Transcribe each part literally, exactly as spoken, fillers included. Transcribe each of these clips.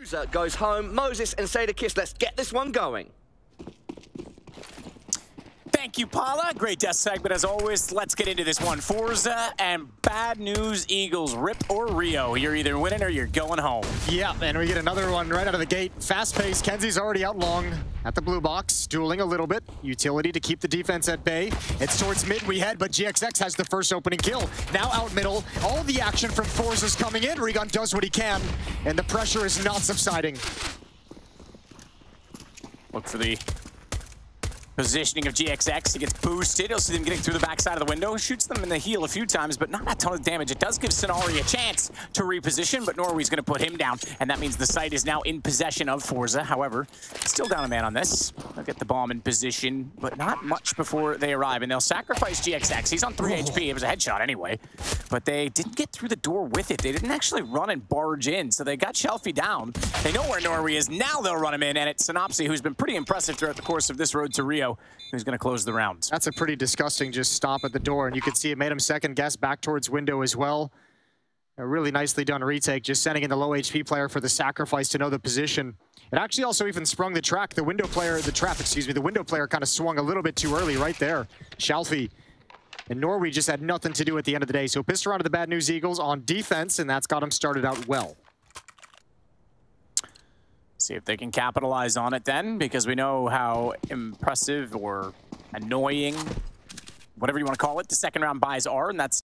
Loser goes home. Moses and Seda Kiss, let's get this one going. Thank you, Paula. Great death segment as always. Let's get into this one. forZe and Bad News Eagles, R I P or Rio. You're either winning or you're going home. Yeah, and we get another one right out of the gate. Fast pace. Kenzie's already out long at the blue box, dueling a little bit. Utility to keep the defense at bay. It's towards mid we head, but G X X has the first opening kill. Now out middle. All the action from forZe is coming in. Regan does what he can, and the pressure is not subsiding. Look for the positioning of G X X, he gets boosted. You'll see them getting through the backside of the window. Shoots them in the heel a few times, but not a ton of damage. It does give Sonari a chance to reposition, but Norway's going to put him down, and that means the site is now in possession of forZe. However, still down a man on this. They'll get the bomb in position, but not much before they arrive, and they'll sacrifice G X X. He's on three oh. H P. It was a headshot anyway, but they didn't get through the door with it. They didn't actually run and barge in, so they got Shalfie down. They know where Norway is. Now they'll run him in, and it's Synopsy, who's been pretty impressive throughout the course of this Road to Rio, who's going to close the round. That's a pretty disgusting just stop at the door, and you can see it made him second guess back towards window as well. A really nicely done retake, just sending in the low H P player for the sacrifice to know the position. It actually also even sprung the track. The window player, the trap, excuse me, the window player kind of swung a little bit too early right there. Shalfie and Norway just had nothing to do at the end of the day, so pissed around to the Bad News Eagles on defense, and that's got him started out well. See if they can capitalize on it then, because we know how impressive or annoying, whatever you want to call it, the second round buys are, and that's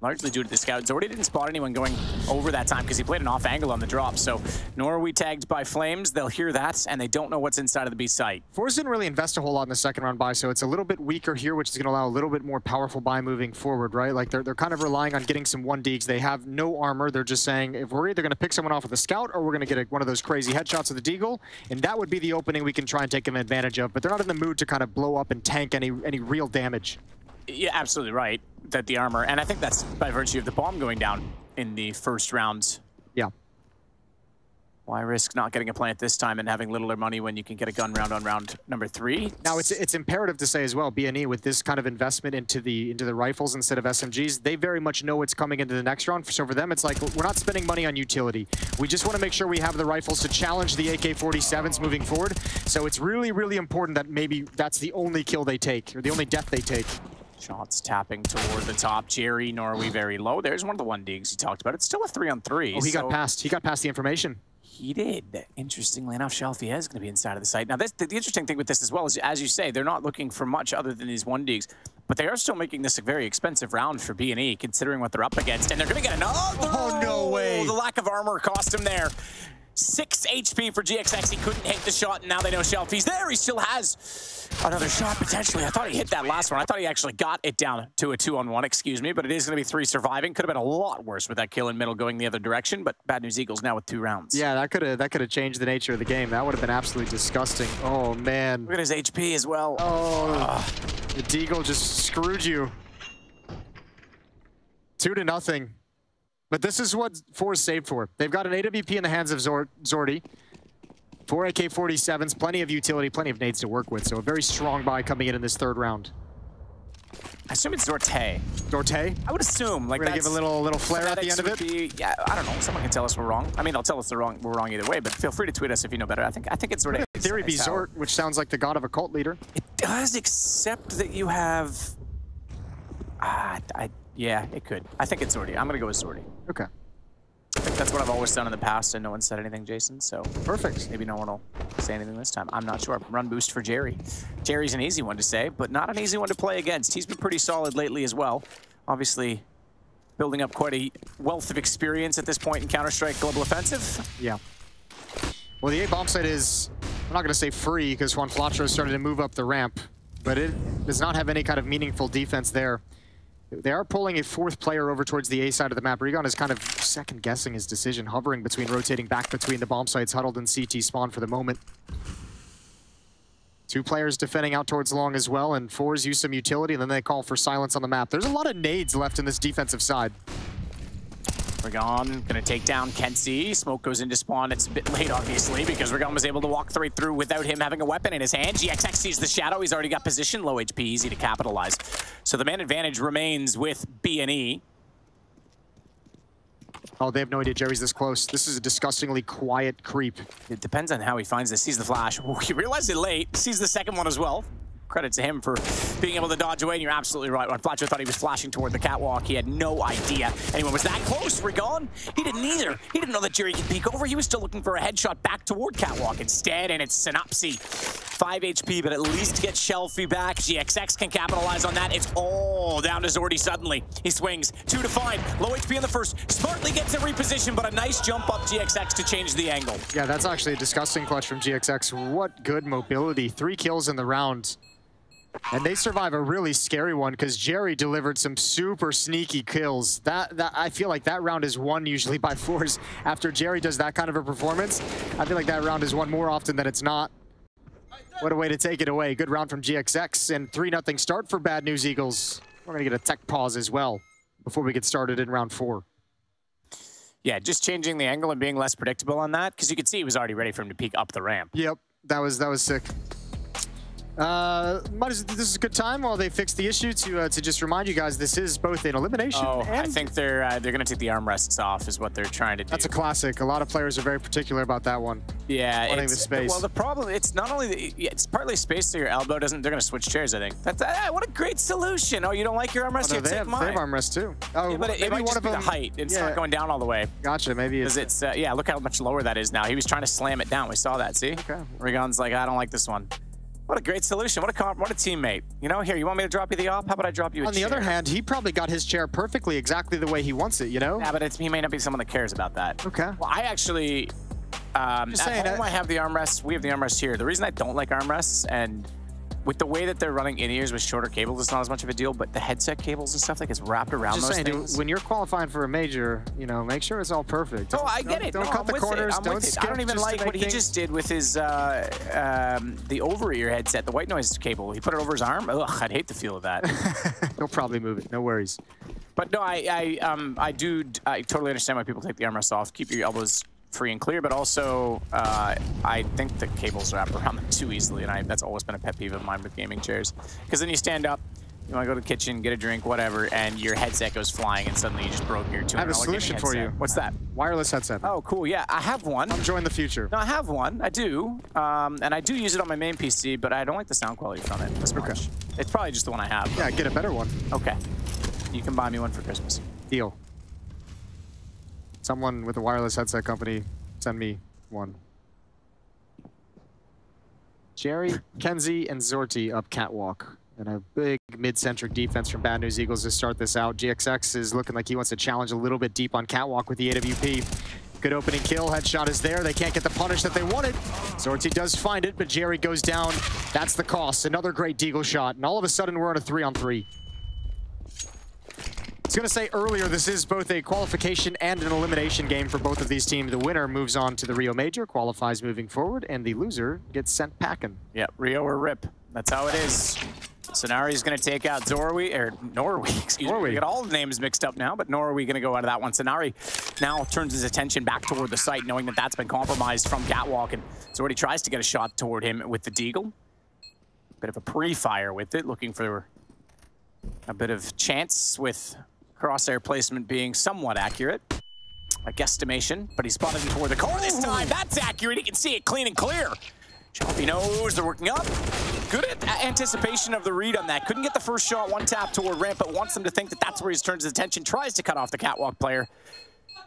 largely due to the scout. Zordy didn't spot anyone going over that time because he played an off angle on the drop. So Norway tagged by Flames, they'll hear that, and they don't know what's inside of the B site. forZe didn't really invest a whole lot in the second round buy, so it's a little bit weaker here, which is going to allow a little bit more powerful buy moving forward, right? Like they're, they're kind of relying on getting some one deags. They have no armor. They're just saying, if we're either going to pick someone off with a scout or we're going to get a, one of those crazy headshots of the deagle, and that would be the opening we can try and take them advantage of. But they're not in the mood to kind of blow up and tank any any real damage. Yeah, absolutely right, that the armor, and I think that's by virtue of the bomb going down in the first round. Yeah. Why risk not getting a plant this time and having littler money when you can get a gun round on round number three? Now, it's it's imperative to say as well, B and E, with this kind of investment into the into the rifles instead of S M Gs, they very much know what's coming into the next round. So for them, it's like, we're not spending money on utility. We just want to make sure we have the rifles to challenge the A K forty-sevens moving forward. So it's really, really important that maybe that's the only kill they take, or the only death they take. Shots tapping toward the top. Jerry, Norway very low. There's one of the one digs you talked about. It's still a three on three. Oh, he so got past. He got past the information. He did. Interestingly enough, Shalfie is going to be inside of the site. Now, this, the, the interesting thing with this as well is, as you say, they're not looking for much other than these one digs, but they are still making this a very expensive round for B and E, considering what they're up against. And they're going to get another. Oh, no way. The lack of armor cost him there. Six H P for G X X. He couldn't hit the shot, and now they know Shelfie's there. He still has another shot, potentially. I thought he hit that last one. I thought he actually got it down to a two-on-one, excuse me, but it is going to be three surviving. Could have been a lot worse with that kill in middle going the other direction, but Bad News Eagles now with two rounds. Yeah, that could have that could have changed the nature of the game. That would have been absolutely disgusting. Oh, man. Look at his H P as well. Oh, ugh. The Deagle just screwed you. Two to nothing. But this is what forZe saved for. They've got an A W P in the hands of Zor Zordy. Four A K forty-sevens, plenty of utility, plenty of nades to work with. So a very strong buy coming in in this third round. I assume it's Zorte. Zorte? I would assume. Like, we're going to give a little little flare at the end of it? Be, yeah, I don't know. Someone can tell us we're wrong. I mean, they'll tell us they're wrong, we're wrong either way, but feel free to tweet us if you know better. I think I think it's Zorte. In theory, be Zort, which sounds like the god of a cult leader. It does, except that you have... Ah, I... Yeah, it could. I think it's Zordy. I'm going to go with Zordy. Okay. I think that's what I've always done in the past, and no one said anything, Jason, so... Perfect. Maybe no one will say anything this time. I'm not sure. Run boost for Jerry. Jerry's an easy one to say, but not an easy one to play against. He's been pretty solid lately as well. Obviously, building up quite a wealth of experience at this point in Counter-Strike Global Offensive. Yeah. Well, the A bomb site is... I'm not going to say free, because juanflatroo started to move up the ramp, but it does not have any kind of meaningful defense there. They are pulling a fourth player over towards the A side of the map. Regan is kind of second-guessing his decision, hovering between rotating back between the bomb sites, huddled in C T spawn for the moment. Two players defending out towards long as well, and forZe use some utility, and then they call for silence on the map. There's a lot of nades left in this defensive side. Regan gonna take down Kenzie. Smoke goes into spawn. It's a bit late, obviously, because Regan was able to walk right through without him having a weapon in his hand. G X X sees the shadow. He's already got position. Low H P, easy to capitalize. So the man advantage remains with B and E. Oh, they have no idea Jerry's this close. This is a disgustingly quiet creep. It depends on how he finds this. Sees the flash. Ooh, he realized it late. Sees the second one as well. Credit to him for being able to dodge away, and you're absolutely right. When Flatroo thought he was flashing toward the catwalk, he had no idea anyone was that close. Regan, he didn't either. He didn't know that Jerry could peek over. He was still looking for a headshot back toward catwalk instead, and it's Synopsy. five H P, but at least get Shalfie back. G X X can capitalize on that. It's all down to Zordy suddenly. He swings, two to find. Low H P in the first. Smartly gets a reposition, but a nice jump up G X X to change the angle. Yeah, that's actually a disgusting clutch from G X X. What good mobility. Three kills in the round. And they survive a really scary one because Jerry delivered some super sneaky kills. That, that I feel like that round is won usually by forZe. After Jerry does that kind of a performance, I feel like that round is won more often than it's not. What a way to take it away. Good round from G X X and three nothing start for Bad News Eagles. We're going to get a tech pause as well before we get started in round four. Yeah, just changing the angle and being less predictable on that because you could see he was already ready for him to peek up the ramp. Yep, that was, that was sick. Uh, this is a good time while they fix the issue to uh, to just remind you guys this is both an elimination. Oh, and I think they're uh, they're gonna take the armrests off is what they're trying to do. That's a classic. A lot of players are very particular about that one. Yeah, wanting the space. Well, the problem it's not only the, it's partly space so your elbow doesn't. They're gonna switch chairs. I think. That's uh, what a great solution. Oh, you don't like your armrest? Oh, no, they, take have, mine. They have armrests too. Oh, yeah, but it, maybe it might one just of be them, the height. It's yeah. Not going down all the way. Gotcha. Maybe it's, it's uh, yeah. Look how much lower that is now. He was trying to slam it down. We saw that. See? Okay. Regan's like, I don't like this one. What a great solution. What a comp, what a teammate. You know, here, you want me to drop you the op? How about I drop you a chair? On the other hand, he probably got his chair perfectly exactly the way he wants it, you know? Yeah, but it's, he may not be someone that cares about that. Okay. Well, I actually, um, Just at home I have the armrests. We have the armrests here. The reason I don't like armrests, and with the way that they're running in-ears with shorter cables, it's not as much of a deal, but the headset cables and stuff that gets wrapped around those saying, things. Dude, when you're qualifying for a major, you know, make sure it's all perfect. Oh, I get it. Don't, don't no, cut I'm the corners. Don't skip. I don't even like what things. He just did with his, uh, um, the over-ear headset, the white noise cable. He put it over his arm. Ugh, I'd hate the feel of that. He'll probably move it. No worries. But no, I, I, um, I do, I totally understand why people take the armrests off. Keep your elbows free and clear, but also uh, I think the cables wrap around them too easily, and I, that's always been a pet peeve of mine with gaming chairs. Because then you stand up, you want to go to the kitchen, get a drink, whatever, and your headset goes flying, and suddenly you just broke your two hundred dollar gaming headset. I have a solution for you. What's that? Wireless headset. Oh, cool. Yeah, I have one. I'm joining the future. No, I have one. I do, um, and I do use it on my main P C, but I don't like the sound quality from it. It's, okay. It's probably just the one I have. Yeah, get a better one. Okay, you can buy me one for Christmas. Deal. Someone with a wireless headset company, send me one. Jerry, Kenzie, and Zorte up catwalk. And a big mid-centric defense from Bad News Eagles to start this out. G X X is looking like he wants to challenge a little bit deep on catwalk with the A W P. Good opening kill, headshot is there. They can't get the punish that they wanted. Zorte does find it, but Jerry goes down. That's the cost, another great deagle shot. And all of a sudden, we're on a three on three. I was going to say earlier, this is both a qualification and an elimination game for both of these teams. The winner moves on to the Rio Major, qualifies moving forward, and the loser gets sent packing. Yeah, Rio or R I P. That's how it is. Sonari's going to take out Zorwe, or Norway, excuse Norway. me. We got all the names mixed up now, but Norway going to go out of that one. Sonari now turns his attention back toward the site, knowing that that's been compromised from catwalk, and Zordy tries to get a shot toward him with the deagle. Bit of a pre-fire with it, looking for a bit of chance with crosshair placement being somewhat accurate. A guesstimation, but he spotted him toward the corner this time. That's accurate. He can see it clean and clear. Shalfie knows they're working up. Good anticipation of the read on that. Couldn't get the first shot, one tap toward ramp, but wants them to think that that's where he's turned his attention. Tries to cut off the catwalk player,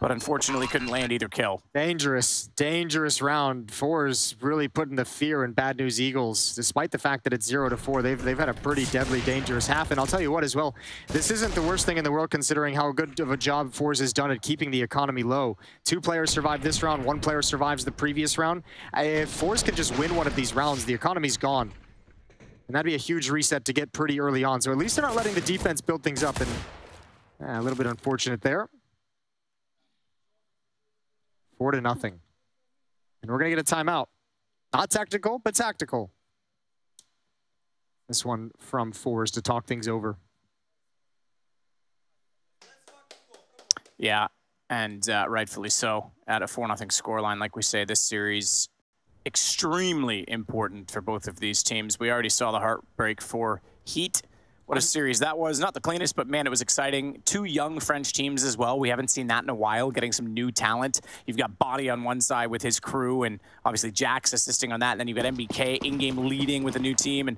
but unfortunately couldn't land either kill. Dangerous, dangerous round. forZe really putting the fear in Bad News Eagles. Despite the fact that it's zero to four, they've, they've had a pretty deadly, dangerous half. And I'll tell you what as well, this isn't the worst thing in the world considering how good of a job forZe has done at keeping the economy low. Two players survived this round, one player survives the previous round. If forZe can just win one of these rounds, the economy's gone. And that'd be a huge reset to get pretty early on. So at least they're not letting the defense build things up. And eh, a little bit unfortunate there. Four to nothing. And we're going to get a timeout. Not tactical, but tactical. This one from forZe to talk things over. Yeah, and uh, rightfully so. At a four nothing scoreline, like we say, this series extremely important for both of these teams. We already saw the heartbreak for Heat What a series that was. Not the cleanest, but man, it was exciting. Two young French teams as well. We haven't seen that in a while, getting some new talent. You've got Body on one side with his crew, and obviously Jax assisting on that. And then you've got M B K in-game leading with a new team, and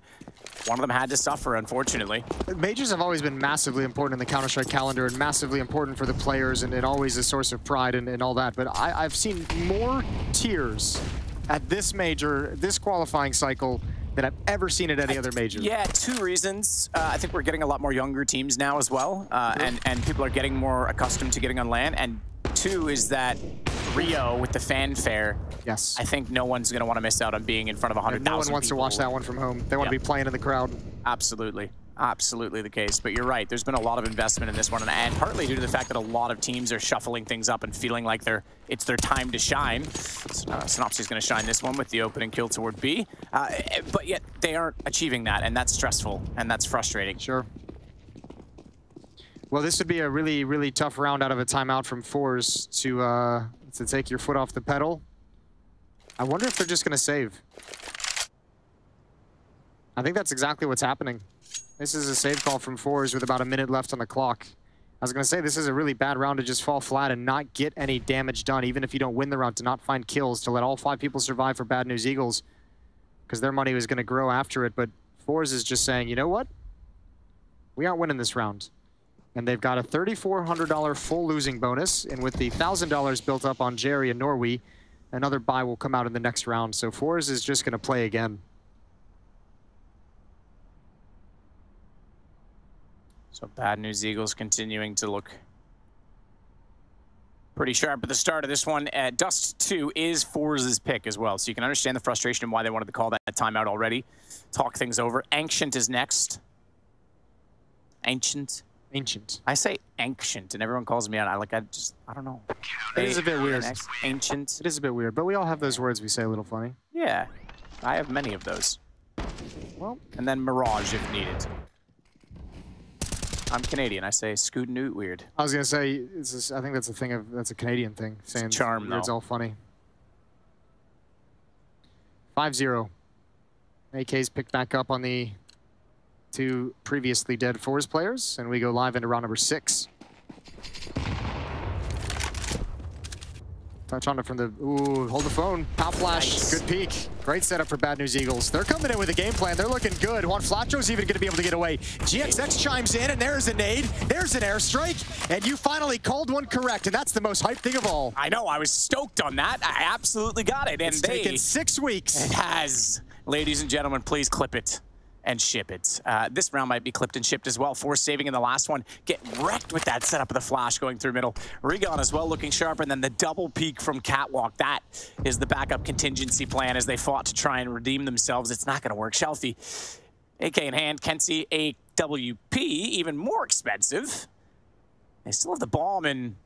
one of them had to suffer, unfortunately. Majors have always been massively important in the Counter-Strike calendar and massively important for the players, and it always is a source of pride and, and all that. But I, I've seen more tears at this major, this qualifying cycle, than I've ever seen at any I, other major. Yeah, two reasons. Uh, I think we're getting a lot more younger teams now as well, uh, yeah. and, and people are getting more accustomed to getting on LAN. And two is that Rio with the fanfare, yes. I think no one's going to want to miss out on being in front of one hundred thousand people. No one wants people. to watch that one from home. They want yep. to be playing in the crowd. Absolutely. Absolutely the case. But you're right. There's been a lot of investment in this one, and, and partly due to the fact that a lot of teams are shuffling things up and feeling like they're, it's their time to shine. Uh, Synopsy's going to shine this one with the opening kill toward B. Uh, but yet they aren't achieving that, and that's stressful, and that's frustrating. Sure. Well, this would be a really, really tough round out of a timeout from forZe to uh, to take your foot off the pedal. I wonder if they're just going to save. I think that's exactly what's happening. This is a save call from forZe with about a minute left on the clock. I was going to say, this is a really bad round to just fall flat and not get any damage done, even if you don't win the round, to not find kills, to let all five people survive for Bad News Eagles, because their money was going to grow after it. But forZe is just saying, you know what? We aren't winning this round. And they've got a thirty-four hundred dollar full losing bonus. And with the one thousand dollars built up on Jerry and Norway, another buy will come out in the next round. So forZe is just going to play again. So Bad News Eagles continuing to look pretty sharp at the start of this one. Uh, Dust two is forZe's pick as well. So you can understand the frustration and why they wanted to call that timeout already. Talk things over. Ancient is next. Ancient. Ancient. I say ancient, and everyone calls me out. I like. I just. I don't know. It is a bit weird. Ancient. It is a bit weird, but we all have those words we say a little funny. Yeah, I have many of those. Well, and then Mirage if needed. I'm Canadian. I say scoot and oot weird. I was gonna say. It's just, I think that's a thing of. That's a Canadian thing. Saying charm. It's all funny. five zero. A K's picked back up on the two previously dead forZe players, and we go live into round number six. Touch on it from the, ooh, hold the phone, pop flash, nice. Good peek. Great setup for Bad News Eagles. They're coming in with a game plan, they're looking good. juanflatroo's even gonna be able to get away. G X X chimes in, and there's a nade, there's an airstrike, and you finally called one correct, and that's the most hyped thing of all. I know, I was stoked on that, I absolutely got it, and it's they... taken six weeks. It has. Ladies and gentlemen, please clip it. And ship it. Uh, this round might be clipped and shipped as well. forZe saving in the last one. Get wrecked with that setup of the flash going through middle. Regan as well looking sharp, and then the double peak from Catwalk. That is the backup contingency plan as they fought to try and redeem themselves. It's not going to work. Shalfie, A K in hand. Kenzie, A W P, even more expensive. They still have the bomb in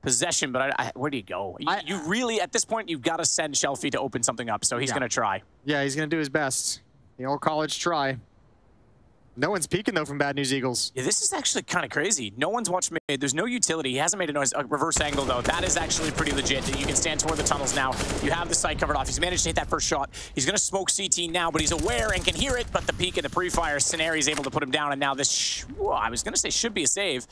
possession, but I, I, where do you go? You, I, you really, at this point, you've got to send Shalfie to open something up, so he's yeah. going to try. Yeah, he's going to do his best. The old college try. No one's peeking, though, from Bad News Eagles. Yeah, this is actually kind of crazy. No one's watched mid. There's no utility. He hasn't made a noise. A reverse angle, though. That is actually pretty legit. You can stand toward the tunnels now. You have the site covered off. He's managed to hit that first shot. He's going to smoke C T now, but he's aware and can hear it. But the peek and the pre-fire, Sonari is able to put him down. And now this, sh whoa, I was going to say should be a save.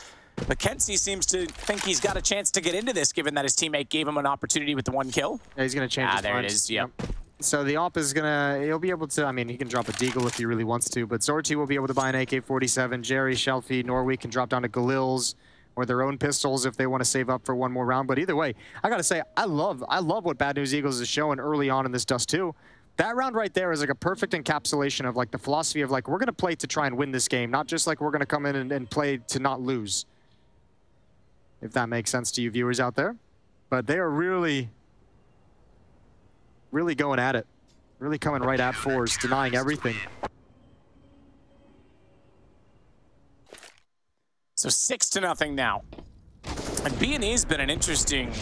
But Kenzie seems to think he's got a chance to get into this, given that his teammate gave him an opportunity with the one kill. Yeah, he's going to change ah, his there lines. It is, yep. yep. So the op is gonna, he'll be able to, I mean, he can drop a deagle if he really wants to, but Zorte will be able to buy an A K forty-seven. Jerry, Shelfie, Norway can drop down to Galils or their own pistols if they want to save up for one more round. But either way, I gotta say, I love, I love what Bad News Eagles is showing early on in this Dust two. That round right there is like a perfect encapsulation of like the philosophy of like, we're gonna play to try and win this game, not just like we're gonna come in and, and play to not lose. If that makes sense to you viewers out there. But they are really... Really going at it. Really coming right at forZe, denying everything. So six to nothing now. And B and E's been an interesting,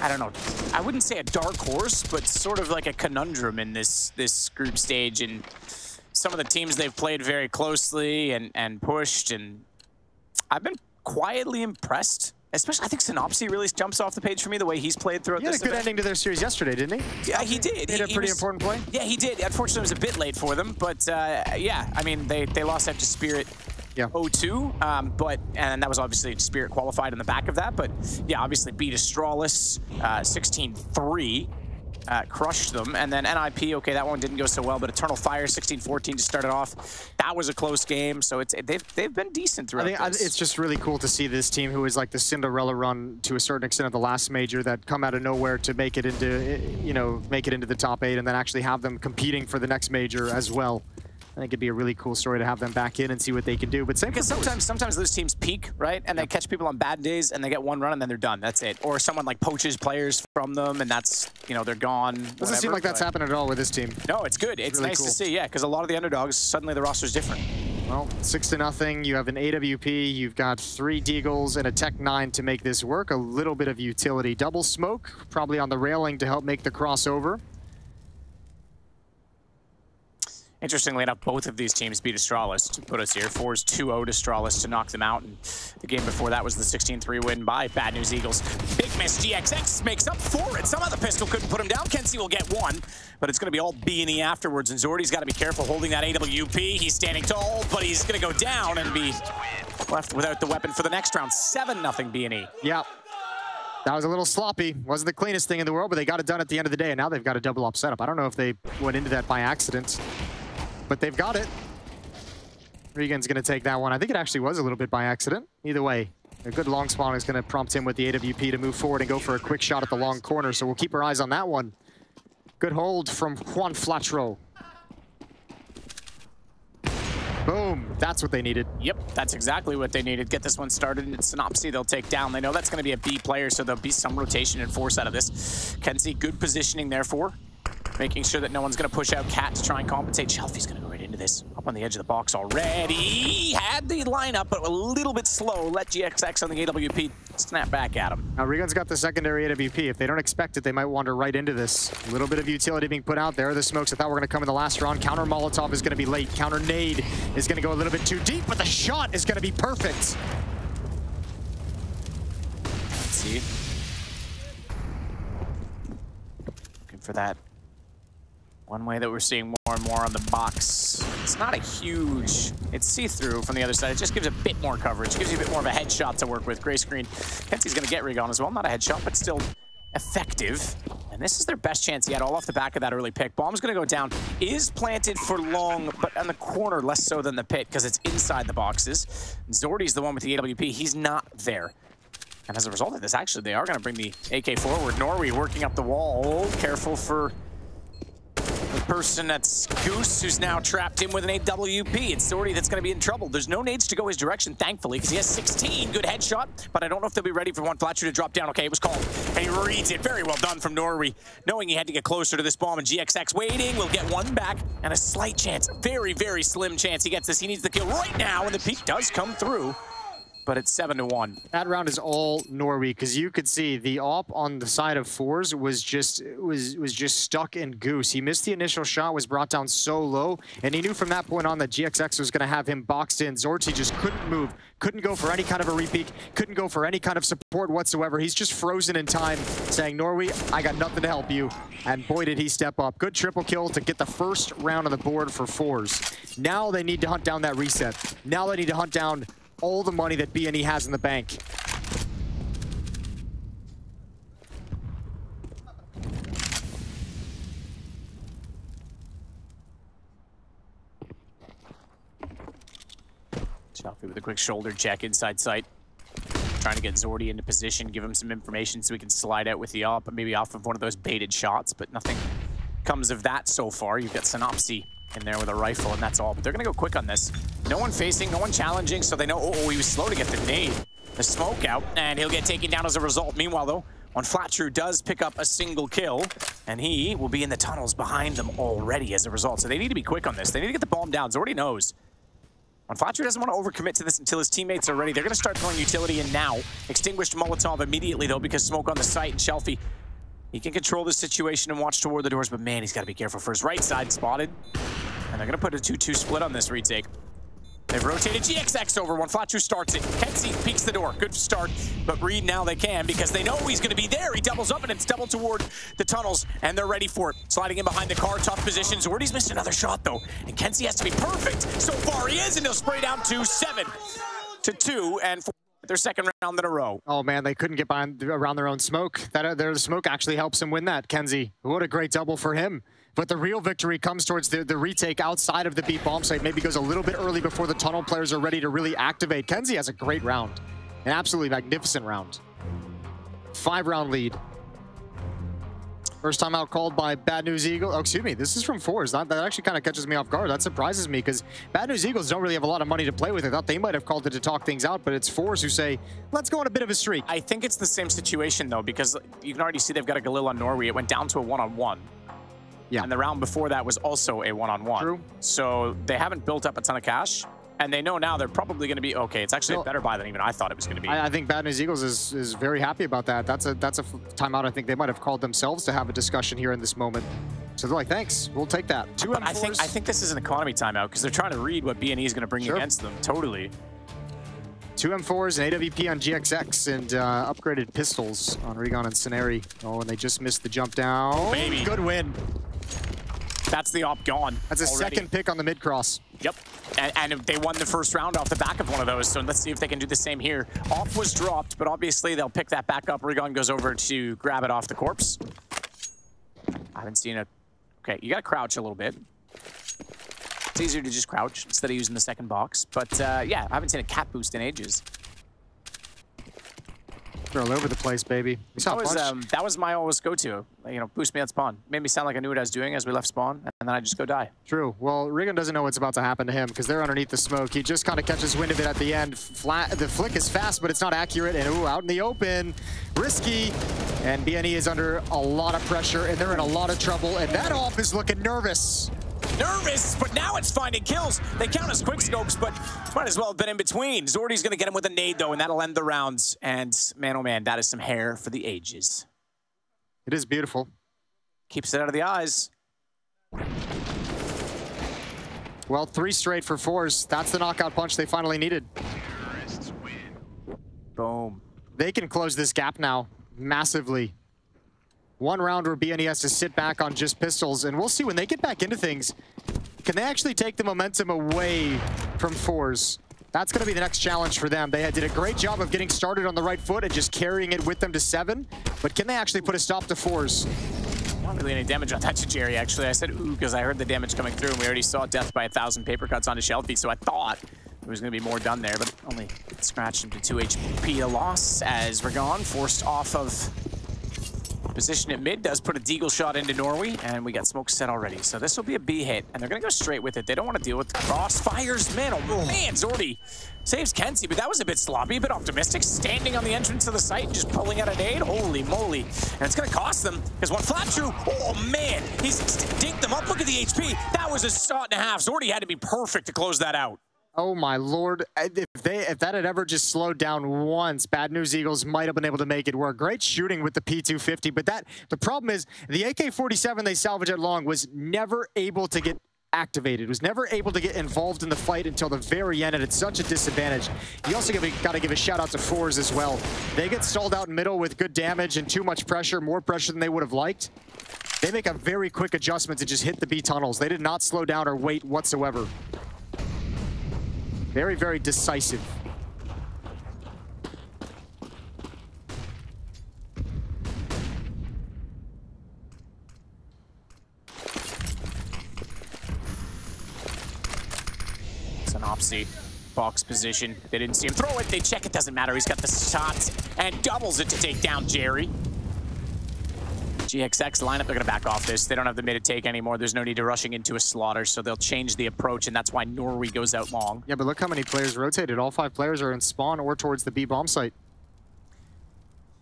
I don't know, I wouldn't say a dark horse, but sort of like a conundrum in this, this group stage. And some of the teams they've played very closely and, and pushed. And I've been quietly impressed Especially, I think Synopsy really jumps off the page for me, the way he's played throughout this. He had a good ending to their series yesterday, didn't he? Yeah, he did. He had a pretty important play. Yeah, he did. Unfortunately, it was a bit late for them. But, uh, yeah, I mean, they, they lost that to Spirit oh two. Um, but, and that was obviously Spirit qualified in the back of that. But, yeah, obviously beat Astralis sixteen three. Uh, crushed them. And then N I P, okay, that one didn't go so well, but Eternal Fire, sixteen fourteen to start it off. That was a close game, so it's they've, they've been decent throughout I think this. It's just really cool to see this team, who is like the Cinderella run to a certain extent of the last major, that come out of nowhere to make it into, you know, make it into the top eight, and then actually have them competing for the next major as well. I think it'd be a really cool story to have them back in and see what they can do. But same because sometimes, sometimes those teams peak, right? And yep. they catch people on bad days, and they get one run, and then they're done. That's it. Or someone like poaches players from them, and that's, you know, they're gone. Doesn't whatever, seem like that's happened at all with this team. No, it's good. It's, it's really nice cool. to see, yeah, because a lot of the underdogs, suddenly the roster's different. Well, six to nothing. You have an A W P. You've got three Deagles and a Tech nine to make this work. A little bit of utility. Double smoke, probably on the railing to help make the crossover. Interestingly enough, both of these teams beat Astralis to put us here. forZe two oh to Astralis to knock them out. And the game before that was the sixteen three win by Bad News Eagles. Big miss. G X X makes up for it. Somehow the pistol couldn't put him down. Kenzie will get one, but it's going to be all B and E afterwards. And Zordy's got to be careful holding that A W P. He's standing tall, but he's going to go down and be left without the weapon for the next round. seven nothing B and E. Yep. That was a little sloppy. Wasn't the cleanest thing in the world, but they got it done at the end of the day. And now they've got a double up setup. I don't know if they went into that by accident, but they've got it. Regan's going to take that one. I think it actually was a little bit by accident. Either way, a good long spawn is going to prompt him with the A W P to move forward and go for a quick shot at the long corner. So we'll keep our eyes on that one. Good hold from juanflatroo. Boom. That's what they needed. Yep, that's exactly what they needed. Get this one started, and Synopsy they'll take down. They know that's going to be a B player, so there'll be some rotation and force out of this. Kenzie, good positioning therefore. Making sure that no one's going to push out Cat to try and compensate. Shalfie's going to go right into this. Up on the edge of the box already. Had the lineup, but a little bit slow. Let G X X on the A W P snap back at him. Now, Regan's got the secondary A W P. If they don't expect it, they might wander right into this. A little bit of utility being put out there. The smokes I thought were going to come in the last round. Counter Molotov is going to be late. Counter nade is going to go a little bit too deep, but the shot is going to be perfect. Let's see. Looking for that. One way that we're seeing more and more on the box. It's not a huge, it's see-through from the other side. It just gives a bit more coverage. It gives you a bit more of a headshot to work with. Gray screen. Kenzie's going to get Regan as well. Not a headshot, but still effective. And this is their best chance yet, all off the back of that early pick. Bomb's going to go down. Is planted for long, but on the corner less so than the pit because it's inside the boxes. Zordy's the one with the A W P. He's not there. And as a result of this, actually, they are going to bring the A K forward. Norway working up the wall. Careful for the person that's Goose, who's now trapped in with an A W P. It's Zorte that's going to be in trouble. There's no nades to go his direction, thankfully, because he has sixteen. Good headshot, but I don't know if they'll be ready for juanflatroo to drop down. Okay, it was called, and he reads it. Very well done from Norway, knowing he had to get closer to this bomb, and G X X waiting. We'll get one back, and a slight chance, very, very slim chance he gets this. He needs the kill right now, and the peak does come through. But it's seven to one. That round is all Norway, because you could see the A W P on the side of forZe was just was was just stuck in Goose. He missed the initial shot, was brought down so low, and he knew from that point on that G X X was going to have him boxed in. Zorte just couldn't move, couldn't go for any kind of a repeat, couldn't go for any kind of support whatsoever. He's just frozen in time, saying, "Norway, I got nothing to help you." And boy, did he step up. Good triple kill to get the first round on the board for forZe. Now they need to hunt down that reset. Now they need to hunt down all the money that B and E has in the bank. Shalfie with a quick shoulder check inside sight. Trying to get Zorte into position, give him some information so we can slide out with the A W P, but maybe off of one of those baited shots, but nothing comes of that so far. You've got Synopsy in there with a rifle, and that's all. But they're going to go quick on this. No one facing, no one challenging, so they know, oh, oh, he was slow to get the nade, the smoke out, and he'll get taken down as a result. Meanwhile, though, juanflatroo does pick up a single kill, and he will be in the tunnels behind them already as a result. So they need to be quick on this. They need to get the bomb down. Zorte knows. juanflatroo doesn't want to overcommit to this until his teammates are ready. They're going to start throwing utility in now. Extinguished Molotov immediately, though, because smoke on the site, and Shalfie, he can control this situation and watch toward the doors, but man, he's got to be careful for his right side. Spotted. And they're going to put a two two split on this retake. They've rotated G X X over. One flatroo starts it. Kenzie peeks the door. Good start, but Reed now they can because they know he's going to be there. He doubles up and it's doubled toward the tunnels, and they're ready for it. Sliding in behind the car, tough position. Zordy's missed another shot, though, and Kenzie has to be perfect. So far he is, and he'll spray down to seven to two and four. Their second round in a row. Oh man, they couldn't get behind around their own smoke. That their smoke actually helps him win that. Kenzie, what a great double for him. But the real victory comes towards the, the retake outside of the B bomb site. Maybe goes a little bit early before the tunnel players are ready to really activate. Kenzie has a great round, an absolutely magnificent round. Five round lead. First time out called by Bad News Eagles. Oh, excuse me, this is from forZe. That, that actually kind of catches me off guard. That surprises me because Bad News Eagles don't really have a lot of money to play with. I thought they might have called it to talk things out, but it's forZe who say, let's go on a bit of a streak. I think it's the same situation, though, because you can already see they've got a Galil on Norway. It went down to a one-on-one. -on -one. Yeah. And the round before that was also a one-on-one. -on -one. True. So they haven't built up a ton of cash. And they know now they're probably going to be okay. It's actually well, a better buy than even I thought it was going to be. I, I think Bad News Eagles is, is very happy about that. That's a that's a timeout I think they might have called themselves to have a discussion here in this moment. So they're like, thanks, we'll take that. Two but I think, I think this is an economy timeout because they're trying to read what B and E is going to bring sure. against them. Totally. two M fours and A W P on G X X and uh, upgraded pistols on Regan and Sonari. Oh, and they just missed the jump down. Baby. Good win. That's the op gone. That's a already. second pick on the mid-cross. Yep, and, and they won the first round off the back of one of those, so let's see if they can do the same here. Off was dropped, but obviously they'll pick that back up. Regan goes over to grab it off the corpse. I haven't seen it. Okay, you gotta crouch a little bit. It's easier to just crouch instead of using the second box, but uh, yeah, I haven't seen a cat boost in ages. They're all over the place, baby. We saw that, was, um, that was my always go-to. You know, boost me on spawn. Made me sound like I knew what I was doing as we left spawn, and then I just go die. True. Well, Regan doesn't know what's about to happen to him because they're underneath the smoke. He just kind of catches wind of it at the end. Flat. The flick is fast, but it's not accurate. And ooh, out in the open, risky. And B N E is under a lot of pressure, and they're in a lot of trouble. And that off is looking nervous. Nervous, but now it's finding kills. They count as quick scopes, but might as well have been in between. Zordy's going to get him with a nade, though, and that'll end the rounds. And man, oh man, that is some hair for the ages. It is beautiful. Keeps it out of the eyes. Well, three straight for forZe. That's the knockout punch they finally needed. Terrorists win. Boom. They can close this gap now massively. One round where B N E has to sit back on just pistols, and we'll see when they get back into things. Can they actually take the momentum away from forZe? That's going to be the next challenge for them. They did a great job of getting started on the right foot and just carrying it with them to seven, but can they actually put a stop to forZe? Not really any damage on that to Jerry, actually. I said ooh because I heard the damage coming through, and we already saw death by a thousand paper cuts onto Shalfie, so I thought there was going to be more done there, but only scratched him to two H P. A loss as Regan forced off of position at mid, does put a deagle shot into Norway, and we got smoke set already. So this will be a B hit, and they're going to go straight with it. They don't want to deal with the crossfires. Man, oh man, Zordy saves Kenzie, but that was a bit sloppy, a bit optimistic. Standing on the entrance of the site and just pulling out a nade. Holy moly. And it's going to cost them, because one flatroo, oh man, he's dinked them up. Look at the H P. That was a shot and a half. Zordy had to be perfect to close that out. Oh my lord, if, they, if that had ever just slowed down once, Bad News Eagles might have been able to make it work. Great shooting with the P two fifty, but that the problem is the A K forty-seven they salvaged at long was never able to get activated, was never able to get involved in the fight until the very end, and it's such a disadvantage. You also got to give a shout-out to forZe as well. They get stalled out in middle with good damage and too much pressure, more pressure than they would have liked. They make a very quick adjustment to just hit the B tunnels. They did not slow down or wait whatsoever. Very, very decisive. Synopsy, box position. They didn't see him throw it. They check, it doesn't matter. He's got the shot and doubles it to take down Jerry. G X X lineup, they're going to back off this. They don't have the mid to take anymore. There's no need to rushing into a slaughter, so they'll change the approach, and that's why Norway goes out long. Yeah, but look how many players rotated. All five players are in spawn or towards the B bomb site.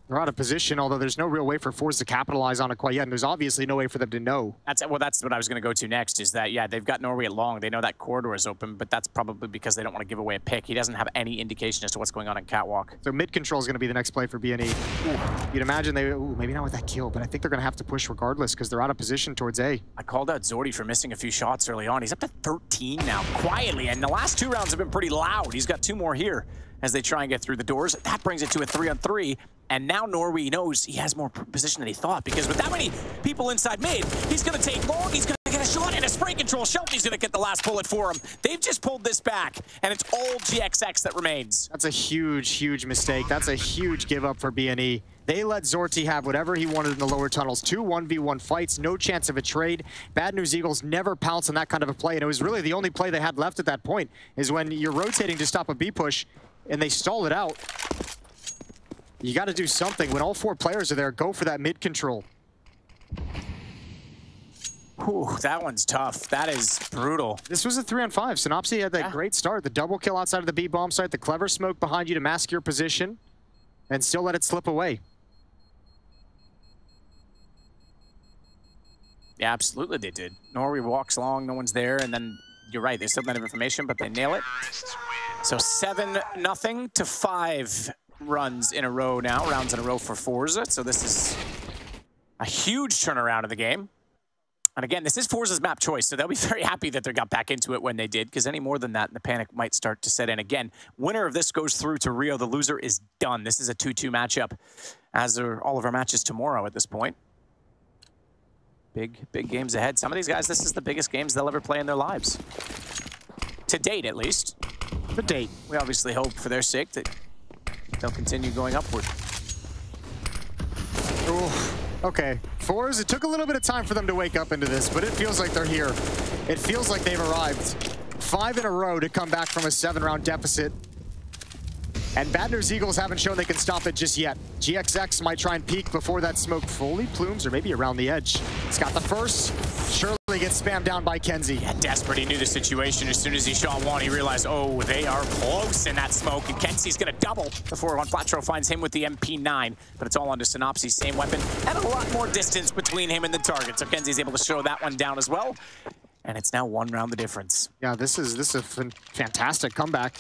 They're out of position, although there's no real way for forZe to capitalize on it quite yet, and there's obviously no way for them to know. That's, well, that's what I was going to go to next, is that, yeah, they've got Norway long. They know that corridor is open, but that's probably because they don't want to give away a pick. He doesn't have any indication as to what's going on in Catwalk. So mid-control is going to be the next play for B N E. You'd imagine they, ooh, maybe not with that kill, but I think they're going to have to push regardless because they're out of position towards A. I called out Zordy for missing a few shots early on. He's up to thirteen now, quietly, and the last two rounds have been pretty loud. He's got two more here as they try and get through the doors. That brings it to a three on three. And now Norway knows he has more position than he thought, because with that many people inside mid, he's going to take long, he's going to get a shot, and a spray control. Shelfie's going to get the last bullet for him. They've just pulled this back, and it's all G X X that remains. That's a huge, huge mistake. That's a huge give up for B N E. They let Zorte have whatever he wanted in the lower tunnels. two one v one fights, no chance of a trade. Bad News Eagles never pounce on that kind of a play, and it was really the only play they had left at that point, is when you're rotating to stop a B push, and they stall it out. You got to do something. When all four players are there, go for that mid-control. Ooh, that one's tough. That is brutal. This was a three on five. Synopsy had that yeah. great start. The double kill outside of the B-bomb site, the clever smoke behind you to mask your position, and still let it slip away. Yeah, absolutely they did. Norway walks long, no one's there, and then you're right, they still don't have information, but they nail it. So seven nothing to five. Runs in a row now, rounds in a row for forZe. So this is a huge turnaround of the game. And again, this is forZe's map choice, so they'll be very happy that they got back into it when they did, because any more than that, the panic might start to set in. Again, winner of this goes through to Rio. The loser is done. This is a two two matchup, as are all of our matches tomorrow at this point. Big, big games ahead. Some of these guys, this is the biggest games they'll ever play in their lives. To date, at least. To date. We obviously hope, for their sake, that they'll continue going upward. Ooh, okay, forZe, it took a little bit of time for them to wake up into this, but it feels like they're here. It feels like they've arrived. Five in a row to come back from a seven round deficit. And Bad News Eagles haven't shown they can stop it just yet. G X X might try and peek before that smoke fully plumes, or maybe around the edge. It's got the first. Surely gets spammed down by Kenzie. Yeah, desperate. He knew the situation. As soon as he shot one, he realized, oh, they are close in that smoke. And Kenzie's going to double before juanflatroo finds him with the M P nine. But it's all onto Synopsy, same weapon, and a lot more distance between him and the target. So Kenzie's able to throw that one down as well. And it's now one round the difference. Yeah, this is, this is a fantastic comeback.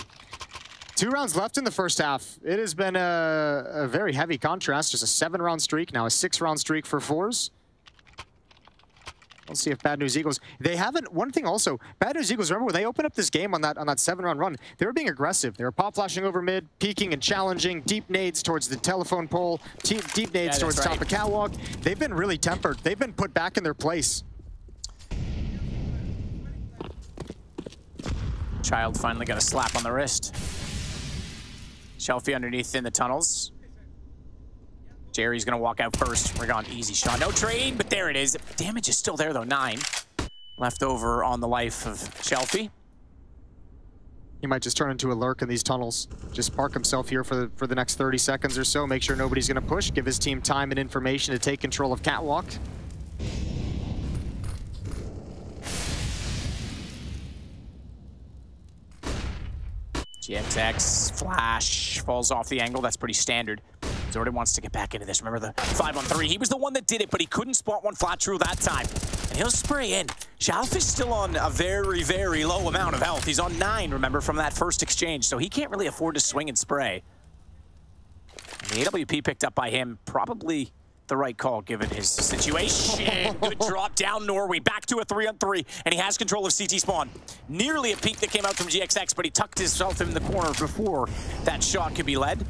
Two rounds left in the first half. It has been a, a very heavy contrast. Just a seven round streak, now a six round streak for forZe. Let's see if Bad News Eagles, they haven't, one thing also, Bad News Eagles, remember when they opened up this game on that on that seven round run, they were being aggressive. They were pop flashing over mid, peeking and challenging, deep nades towards the telephone pole, deep, deep nades yeah, towards right. top of Catwalk. They've been really tempered. They've been put back in their place. Child finally got a slap on the wrist. Shalfie underneath in the tunnels. Jerry's going to walk out first. Regan, easy shot. No trade, but there it is. Damage is still there, though. Nine left over on the life of Shalfie. He might just turn into a lurk in these tunnels. Just park himself here for the, for the next thirty seconds or so. Make sure nobody's going to push. Give his team time and information to take control of Catwalk. G X X flash falls off the angle. That's pretty standard. Zordy wants to get back into this. Remember the five on three? He was the one that did it, but he couldn't spot one flatroo that time. And he'll spray in. Shalfie's still on a very, very low amount of health. He's on nine, remember, from that first exchange, so he can't really afford to swing and spray. And the A W P picked up by him, probably the right call given his situation. Good drop down, Norway. Back to a three on three, and he has control of C T spawn. Nearly a peek that came out from G X X, but he tucked himself in the corner before that shot could be led.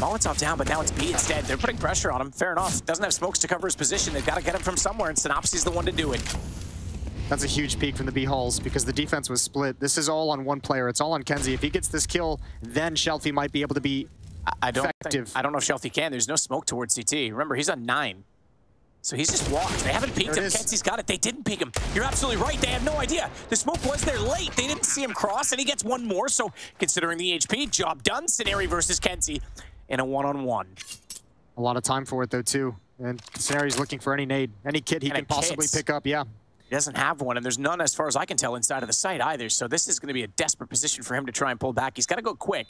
Molotov down, but now it's B instead. They're putting pressure on him. Fair enough. Doesn't have smokes to cover his position. They've got to get him from somewhere, and Synopsy's the one to do it. That's a huge peek from the B halls because the defense was split. This is all on one player. It's all on Kenzie. If he gets this kill, then Shalfie might be able to be I don't effective. Think, I don't know if Shalfie can. There's no smoke towards C T. Remember, he's on nine. So he's just walked. They haven't peeked him. Kenzie's got it. They didn't peek him. You're absolutely right. They have no idea. The smoke was there late. They didn't see him cross, and he gets one more. So considering the H P, job done. Sonari versus Kenzie in a one-on-one. A lot of time for it, though, too. And Sonari's looking for any nade, any kit he and can possibly pick up, yeah. He doesn't have one, and there's none, as far as I can tell, inside of the site either. So this is going to be a desperate position for him to try and pull back. He's got to go quick.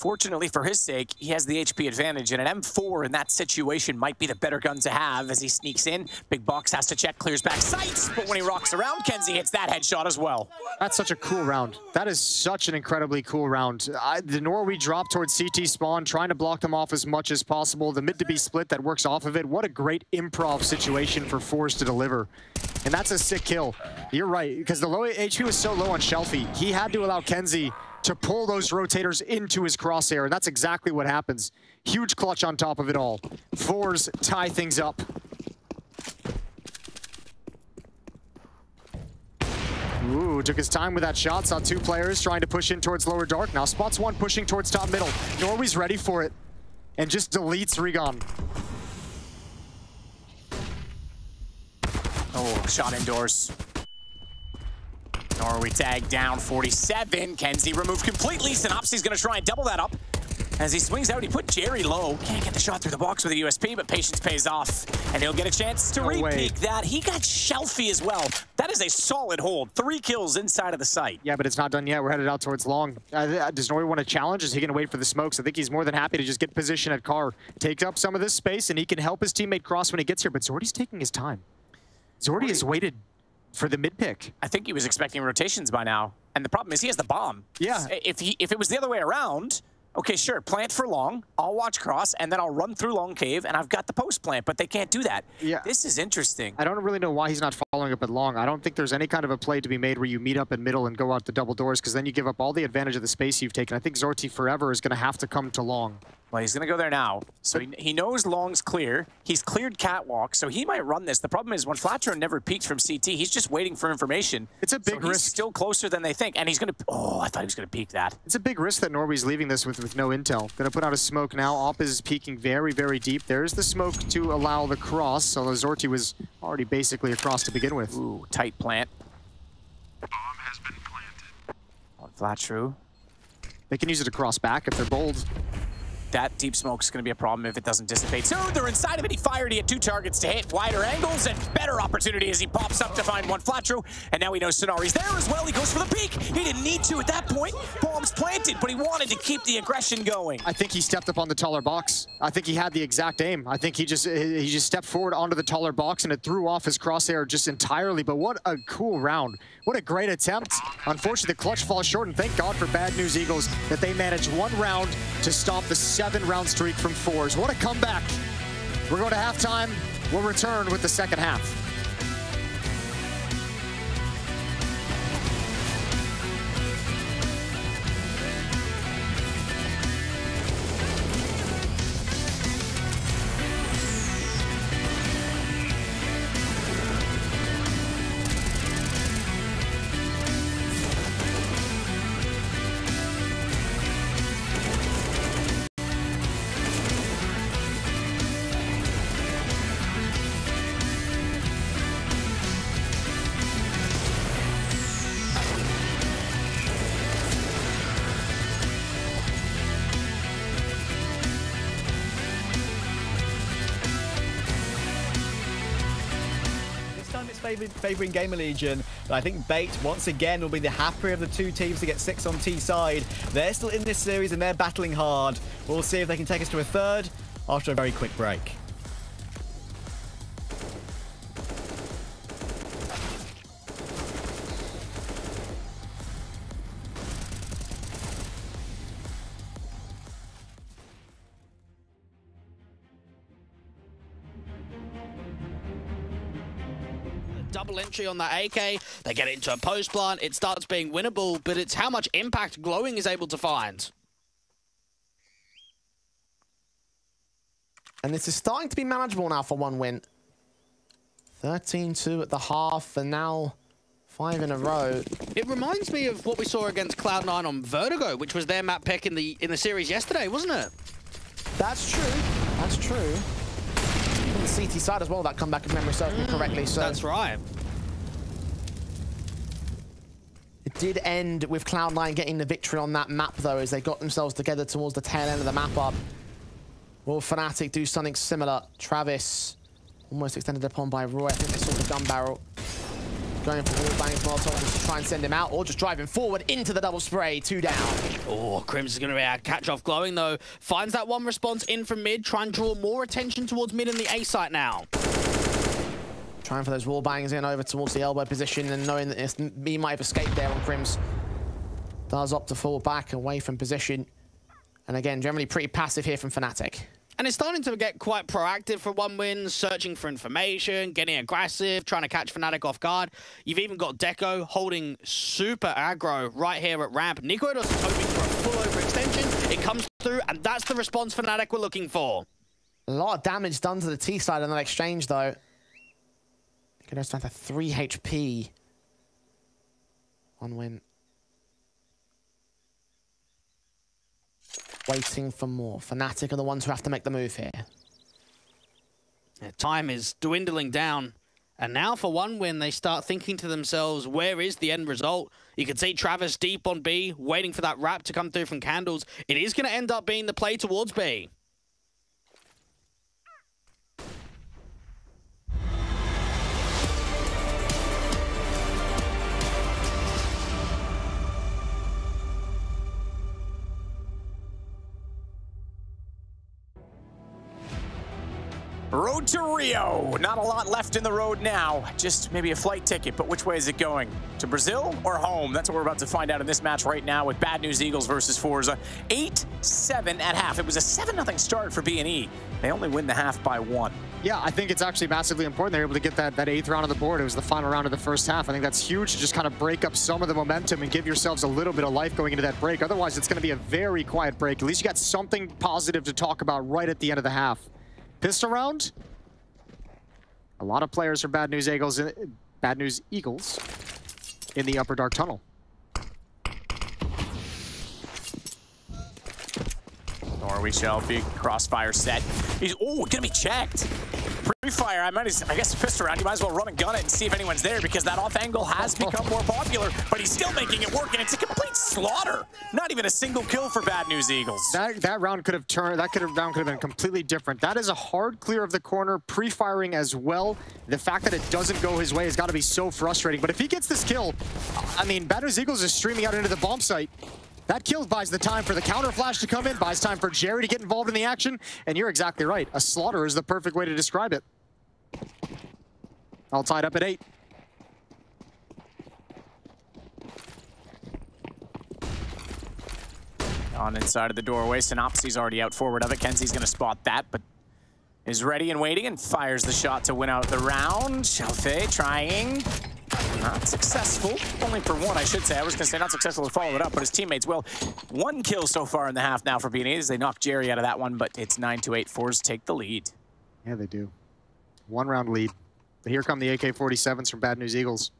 Fortunately for his sake, he has the H P advantage, and an M four in that situation might be the better gun to have as he sneaks in. Big Box has to check, clears back sights, but when he rocks around, Kenzie hits that headshot as well. That's such a cool round. That is such an incredibly cool round. I, the Norway drop towards C T spawn, trying to block them off as much as possible. The mid to B split that works off of it. What a great improv situation for forZe to deliver. And that's a sick kill. You're right, because the low H P was so low on Shalfie. He had to allow Kenzie to pull those rotators into his crosshair, and that's exactly what happens. Huge clutch on top of it all. forZe tie things up. Ooh, took his time with that shot. Saw two players trying to push in towards lower dark. Now spots one pushing towards top middle. Norway's ready for it, and just deletes Regan. Oh, shot indoors. Norway tag down forty-seven. Kenzie removed completely. Synopsy's going to try and double that up. As he swings out, he put Jerry low. Can't get the shot through the box with a U S P, but patience pays off. And he'll get a chance to no re-peek that. He got Shalfie as well. That is a solid hold. Three kills inside of the site. Yeah, but it's not done yet. We're headed out towards long. Uh, does Norway want to challenge? Is he going to wait for the smokes? I think he's more than happy to just get position at car. Take up some of this space, and he can help his teammate cross when he gets here. But Zordy's taking his time. Zordy has waited for the mid pick. I think he was expecting rotations by now. And the problem is he has the bomb. Yeah. If he if it was the other way around, okay, sure, plant for long, I'll watch cross, and then I'll run through long cave, and I've got the post plant, but they can't do that. Yeah. This is interesting. I don't really know why he's not following up at long. I don't think there's any kind of a play to be made where you meet up in middle and go out the double doors, because then you give up all the advantage of the space you've taken. I think Zorte forever is going to have to come to long. Well, he's going to go there now. So he, he knows long's clear. He's cleared catwalk, so he might run this. The problem is when forZe never peeked from C T, he's just waiting for information. It's a big so risk. He's still closer than they think, and he's going to... Oh, I thought he was going to peek that. It's a big risk that Norway's leaving this with, with no intel. Going to put out a smoke now. Op is peeking very, very deep. There's the smoke to allow the cross, although Zorte was already basically across to begin with. Ooh, tight plant. Bomb has been planted. On forZe. They can use it to cross back if they're bold. That deep smoke's going to be a problem if it doesn't dissipate. So they're inside of it. He fired. He had two targets to hit. Wider angles and better opportunity as he pops up to find forZe. And now he knows Sonari's there as well. He goes for the peek. He didn't need to at that point. Bombs planted, but he wanted to keep the aggression going. I think he stepped up on the taller box. I think he had the exact aim. I think he just he just stepped forward onto the taller box, and it threw off his crosshair just entirely. But what a cool round. What a great attempt. Unfortunately, the clutch falls short, and thank God for Bad News Eagles that they managed one round to stop the seven round streak from forZe. What a comeback. We're going to halftime. We'll return with the second half. Favouring GamerLegion. I think Bait once again will be the happier of the two teams to get six on T side. They're still in this series and they're battling hard. We'll see if they can take us to a third after a very quick break. Entry on that A K, they get it into a post plant, it starts being winnable, but it's how much impact Glowing is able to find. And this is starting to be manageable now for one win. thirteen two at the half, and now five in a row. It reminds me of what we saw against Cloud nine on Vertigo, which was their map pick in the in the series yesterday, wasn't it? That's true. That's true. On the C T side as well, that comeback if memory serves me correctly. So that's right. It did end with Cloud nine getting the victory on that map, though, as they got themselves together towards the tail end of the map up. Will Fnatic do something similar? Travis almost extended upon by Roy. I think they saw the gun barrel. Going for wall banging Molotov to try and send him out, or just driving forward into the double spray. Two down. Oh, Crimson's going to be out. Catch off glowing, though. Finds that one response in from mid. Try and draw more attention towards mid and the A site now. Trying for those wall bangs in over towards the elbow position, and knowing that he might have escaped there on Crims. Does opt to fall back away from position. And again, generally pretty passive here from Fnatic. And it's starting to get quite proactive for one win, searching for information, getting aggressive, trying to catch Fnatic off guard. You've even got Deco holding super aggro right here at ramp. Nico just hoping for a full overextension. It comes through, and that's the response Fnatic were looking for. A lot of damage done to the T side on that exchange, though. It goes down to three H P. One win. Waiting for more. Fnatic are the ones who have to make the move here. Yeah, time is dwindling down. And now for one win, they start thinking to themselves, where is the end result? You can see Travis deep on B, waiting for that wrap to come through from Candles. It is going to end up being the play towards B. Road to Rio. Not a lot left in the road now. Just maybe a flight ticket, but which way is it going? To Brazil or home? That's what we're about to find out in this match right now with Bad News Eagles versus forZe. eight seven at half. It was a seven nothing start for B and E. They only win the half by one. Yeah, I think it's actually massively important they're able to get that, that eighth round on the board. It was the final round of the first half. I think that's huge to just kind of break up some of the momentum and give yourselves a little bit of life going into that break. Otherwise, it's going to be a very quiet break. At least you got something positive to talk about right at the end of the half. Pistol round. A lot of players for Bad News Eagles in, Bad News Eagles in the upper dark tunnel. Norway Shalfie crossfire set. He's oh gonna be checked. Pre-fire. I might as I guess pistol round. You might as well run and gun it and see if anyone's there because that off angle has become more popular. But he's still making it work, and it's a complete slaughter. Not even a single kill for Bad News Eagles. That that round could have turned. That could have round could have been completely different. That is a hard clear of the corner. Pre-firing as well. The fact that it doesn't go his way has got to be so frustrating. But if he gets this kill, I mean, Bad News Eagles is streaming out into the bomb site. That kill buys the time for the counter flash to come in, buys time for Jerry to get involved in the action, and you're exactly right. A slaughter is the perfect way to describe it. All tied up at eight. On inside of the doorway, Synopsy's already out forward of it. Kenzie's going to spot that, but is ready and waiting and fires the shot to win out the round. Shalfie trying. Not successful, only for one, I should say. I was going to say not successful to follow it up, but his teammates, well, one kill so far in the half now for B and E as they knocked Jerry out of that one, but it's nine to eight. forZe take the lead. Yeah, they do. One round lead. But here come the A K forty-sevens from Bad News Eagles.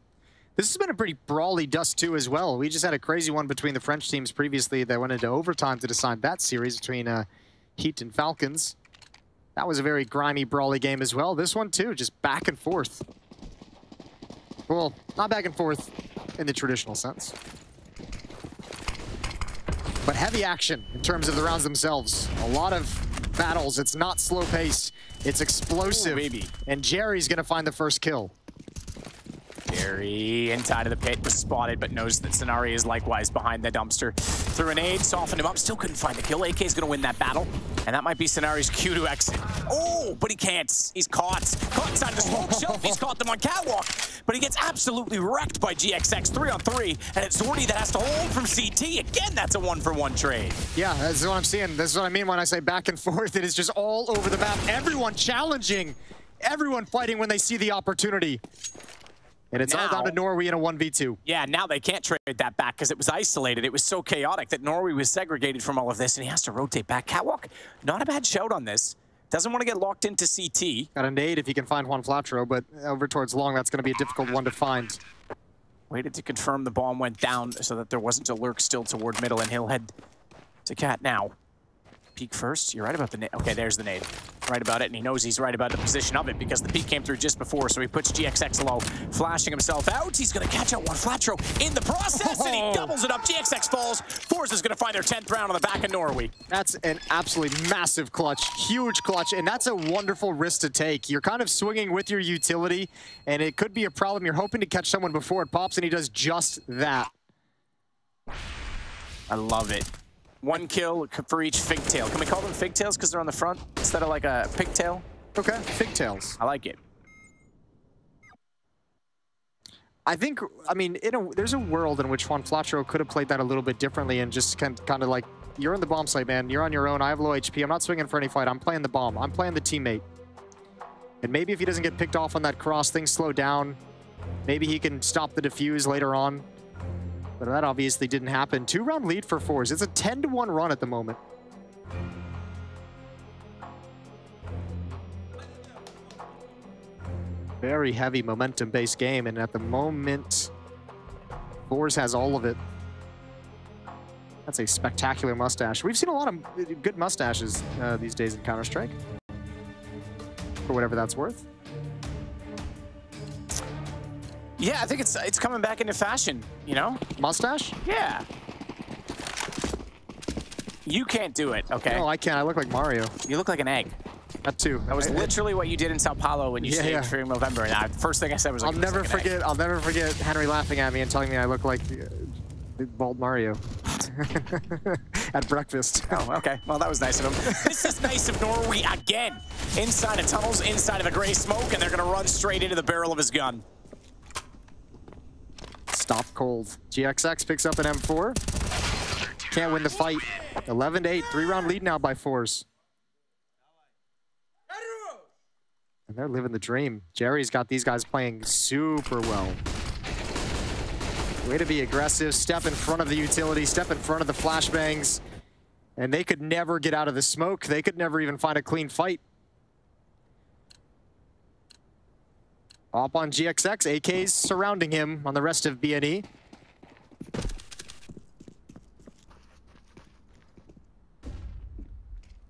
This has been a pretty brawly Dust two as well. We just had a crazy one between the French teams previously that went into overtime to decide that series between uh, Heat and Falcons. That was a very grimy, brawly game as well. This one, too, just back and forth. Well, not back and forth in the traditional sense. But heavy action in terms of the rounds themselves. A lot of battles. It's not slow pace. It's explosive. Ooh, baby. And Jerry's going to find the first kill. Jerry inside of the pit was spotted, but knows that Sonari is likewise behind the dumpster. Threw an aid, softened him up, still couldn't find the kill. A K's going to win that battle. And that might be Sonari's cue to exit. Oh, but he can't. He's caught. Caught inside the smoke shelf. He's caught them on Catwalk. But he gets absolutely wrecked by G X X, three on three. And it's Zordy that has to hold from C T. Again, that's a one for one trade. Yeah, that's what I'm seeing. That's what I mean when I say back and forth. It is just all over the map. Everyone challenging. Everyone fighting when they see the opportunity. And it's now, all down to Norway in a one v two. Yeah, now they can't trade that back because it was isolated. It was so chaotic that Norway was segregated from all of this, and he has to rotate back. Catwalk, not a bad shout on this. Doesn't want to get locked into C T. Got a nade if he can find juanflatroo, but over towards long, that's going to be a difficult one to find. Waited to confirm the bomb went down so that there wasn't a lurk still toward middle, and he'll head to Cat now. peek first. You're right about the nade. Okay, there's the nade. Right about it, and he knows he's right about the position of it because the peek came through just before, so he puts G X X low, flashing himself out. He's going to catch out one flatroo in the process, oh. and he doubles it up. G X X falls. forZe is going to find their tenth round on the back of Norway. That's an absolutely massive clutch, huge clutch, and that's a wonderful risk to take. You're kind of swinging with your utility, and it could be a problem. You're hoping to catch someone before it pops, and he does just that. I love it. One kill for each figtail. Can we call them figtails because they're on the front instead of like a pigtail? Okay, figtails. I like it. I think, I mean, in a, there's a world in which juanflatroo could have played that a little bit differently and just kind of like, you're in the bomb site, man. You're on your own. I have low H P. I'm not swinging for any fight. I'm playing the bomb. I'm playing the teammate. And maybe if he doesn't get picked off on that cross, things slow down. Maybe he can stop the defuse later on. But that obviously didn't happen. Two round lead for forZe. It's a ten to one run at the moment. Very heavy momentum-based game, and at the moment, forZe has all of it. That's a spectacular mustache. We've seen a lot of good mustaches uh, these days in Counter-Strike, for whatever that's worth. Yeah, I think it's it's coming back into fashion, you know? Mustache? Yeah. You can't do it, okay? No, I can't. I look like Mario. You look like an egg. That too. That was I, literally I, what you did in Sao Paulo when you yeah, stayed yeah. through November. And I, the first thing I said was like, I'll never like forget. I'll never forget Henry laughing at me and telling me I look like uh, bald Mario. At breakfast. Oh, okay. Well, that was nice of him. This is nice of Norway again. Inside of tunnels, inside of a gray smoke, and they're going to run straight into the barrel of his gun. Stop cold. G X X picks up an M four. Can't win the fight. eleven to eight, three round lead now by forZe. And they're living the dream. Jerry's got these guys playing super well. Way to be aggressive. Step in front of the utility, step in front of the flashbangs. And they could never get out of the smoke. They could never even find a clean fight. Up on G X X, A Ks surrounding him on the rest of B N E.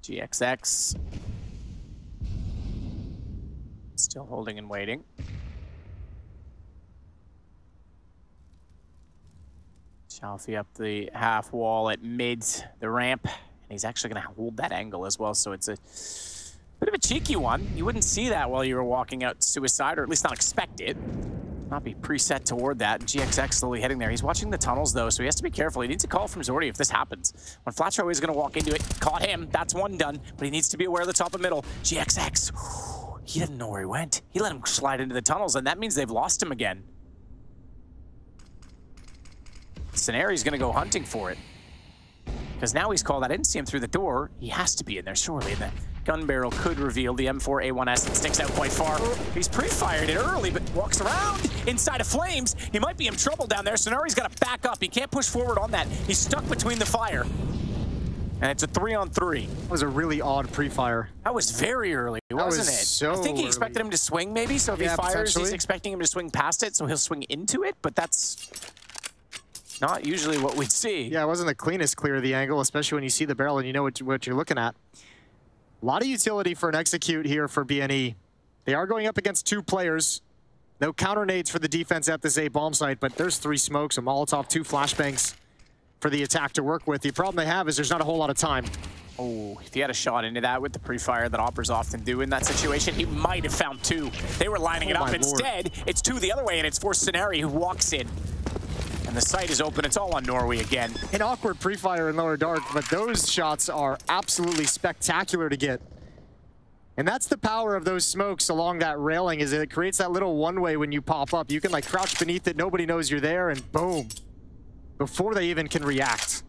G X X. Still holding and waiting. Shalfie up the half wall at mid the ramp. And he's actually going to hold that angle as well, so it's a bit of a cheeky one. You wouldn't see that while you were walking out suicide, or at least not expect it. Not be preset toward that. G X X slowly heading there. He's watching the tunnels, though, so he has to be careful. He needs a call from Zordy if this happens. When Flatroo is going to walk into it, caught him. That's one done, but he needs to be aware of the top and middle. G X X, whew, he didn't know where he went. He let him slide into the tunnels, and that means they've lost him again. Sonari's going to go hunting for it. Because now he's called. I didn't see him through the door. He has to be in there, surely. In the gun barrel could reveal the M four A one S that sticks out quite far. He's pre-fired it early, but walks around inside of flames. He might be in trouble down there. Sonari's got to back up. He can't push forward on that. He's stuck between the fire. And it's a three on three. That was a really odd pre-fire. That was very early, wasn't it? So I think he expected early. him to swing, maybe. So if yeah, he fires, he's expecting him to swing past it, so he'll swing into it. But that's not usually what we'd see. Yeah, it wasn't the cleanest clear of the angle, especially when you see the barrel and you know what, what you're looking at. A lot of utility for an execute here for B N E. They are going up against two players. No counter nades for the defense at this A bomb site, but there's three smokes, a Molotov, two flashbangs for the attack to work with. The problem they have is there's not a whole lot of time. Oh, if he had a shot into that with the pre-fire that Oppers often do in that situation, he might have found two. They were lining oh it up. Instead, Lord. It's two the other way, and it's for Sonari who walks in. And the site is open. It's all on Norway again. An awkward pre-fire in lower dark, but those shots are absolutely spectacular to get. And that's the power of those smokes along that railing, is it creates that little one-way when you pop up. You can like crouch beneath it, nobody knows you're there, and boom. Before they even can react.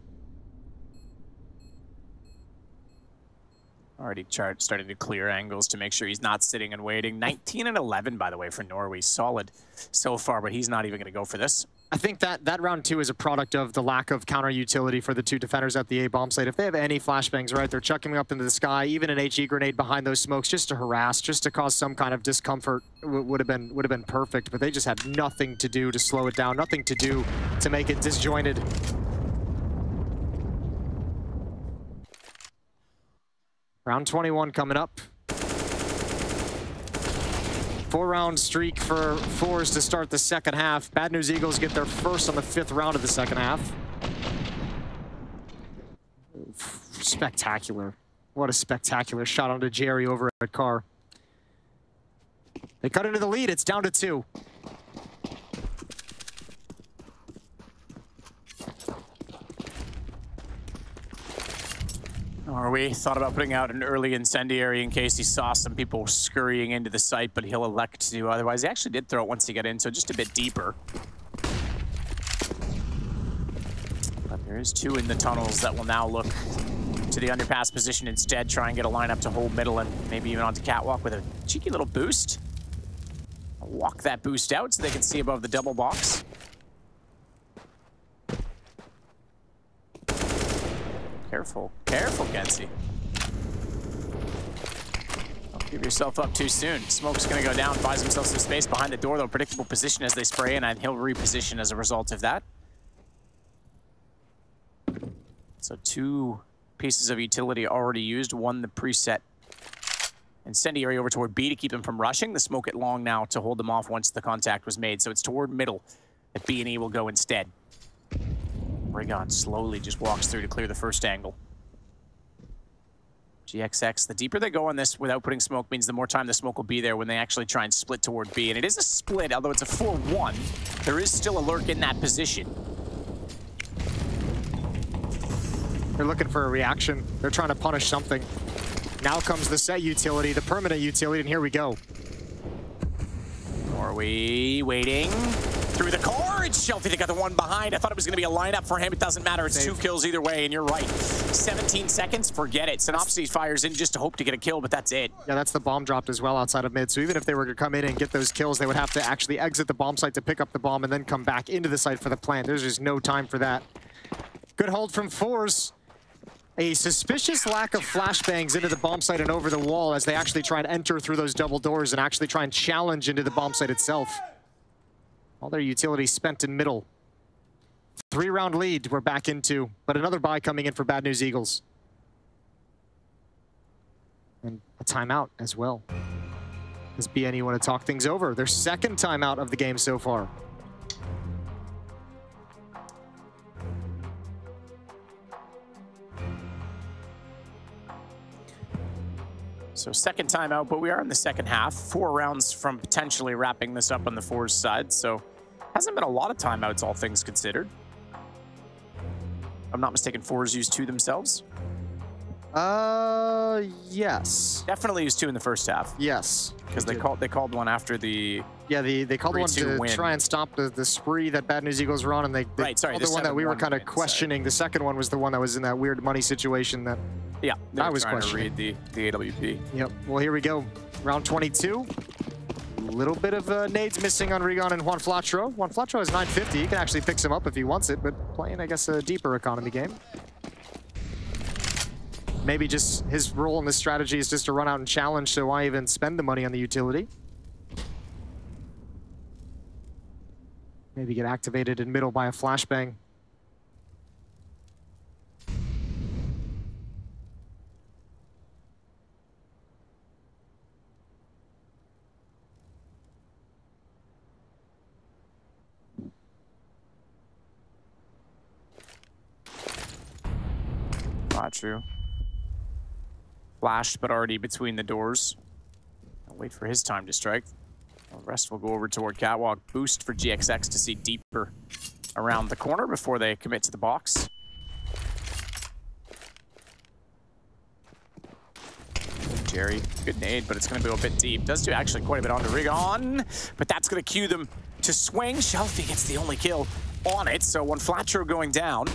Already chart started to clear angles to make sure he's not sitting and waiting. nineteen and eleven, by the way, for Norway. Solid so far, but he's not even going to go for this. I think that, that round two is a product of the lack of counter utility for the two defenders at the A bomb site. If they have any flashbangs, right, they're chucking up into the sky. Even an HE grenade behind those smokes just to harass, just to cause some kind of discomfort would have been would have been perfect, but they just had nothing to do to slow it down, nothing to do to make it disjointed. Round twenty-one coming up. Four-round streak for forZe to start the second half. Bad News Eagles get their first on the fifth round of the second half. Spectacular. What a spectacular shot onto Jerry over at Carr. They cut into the lead. It's down to two. Norway thought about putting out an early incendiary in case he saw some people scurrying into the site, but he'll elect to. Otherwise, he actually did throw it once he got in, so just a bit deeper. But there is two in the tunnels that will now look to the underpass position instead, try and get a lineup to hold middle and maybe even onto Catwalk with a cheeky little boost. I'll walk that boost out so they can see above the double box. Careful, careful, Kenzie. Don't give yourself up too soon. Smoke's gonna go down, buys himself some space behind the door, though. Predictable position as they spray in, and he'll reposition as a result of that. So two pieces of utility already used, one the preset incendiary over toward B to keep them from rushing. The smoke at long now to hold them off once the contact was made. So it's toward middle that B and E will go instead. Regan slowly just walks through to clear the first angle. G X X, the deeper they go on this without putting smoke means the more time the smoke will be there when they actually try and split toward B. And it is a split, although it's a four one. There is still a lurk in that position. They're looking for a reaction. They're trying to punish something. Now comes the set utility, the permanent utility, and here we go. Are we waiting? Through the core, it's Shalfie that got the one behind. I thought it was going to be a lineup for him. It doesn't matter. It's Save. Two kills either way, and you're right. seventeen seconds, forget it. Synopsy fires in just to hope to get a kill, but that's it. Yeah, that's the bomb dropped as well outside of mid. So even if they were to come in and get those kills, they would have to actually exit the bomb site to pick up the bomb and then come back into the site for the plant. There's just no time for that. Good hold from forZe. A suspicious lack of flashbangs into the bomb site and over the wall as they actually try and enter through those double doors and actually try and challenge into the bomb site itself. All their utility spent in middle. Three-round lead we're back into, but another buy coming in for Bad News Eagles. And a timeout as well. Does B N E want to talk things over? Their second timeout of the game so far. So second timeout, but we are in the second half. Four rounds from potentially wrapping this up on the forZe side, so hasn't been a lot of timeouts, all things considered. If I'm not mistaken, forZe used two themselves? Uh, yes. Definitely used two in the first half. Yes. Because they called, they called one after the Yeah, the, they called one to win. Try and stop the, the spree that Bad News Eagles were on, and they, they right, sorry, the one that we were kind of questioning. Sorry. The second one was the one that was in that weird money situation that Yeah, I was trying to read the, the A W P. Yep, well, here we go. Round twenty-two. A little bit of uh, nades missing on Regan and juanflatroo. juanflatroo is nine fifty. He can actually pick some up if he wants it, but playing, I guess, a deeper economy game. Maybe just his role in this strategy is just to run out and challenge, so why even spend the money on the utility? Maybe get activated in middle by a flashbang. True. Flashed, but already between the doors. I'll wait for his time to strike. The rest will go over toward Catwalk. Boost for G X X to see deeper around the corner before they commit to the box. Jerry, good nade, but it's going to go a bit deep. Does do actually quite a bit onto Regan, but that's going to cue them to swing. Shalfie gets the only kill on it, so juanflatroo going down.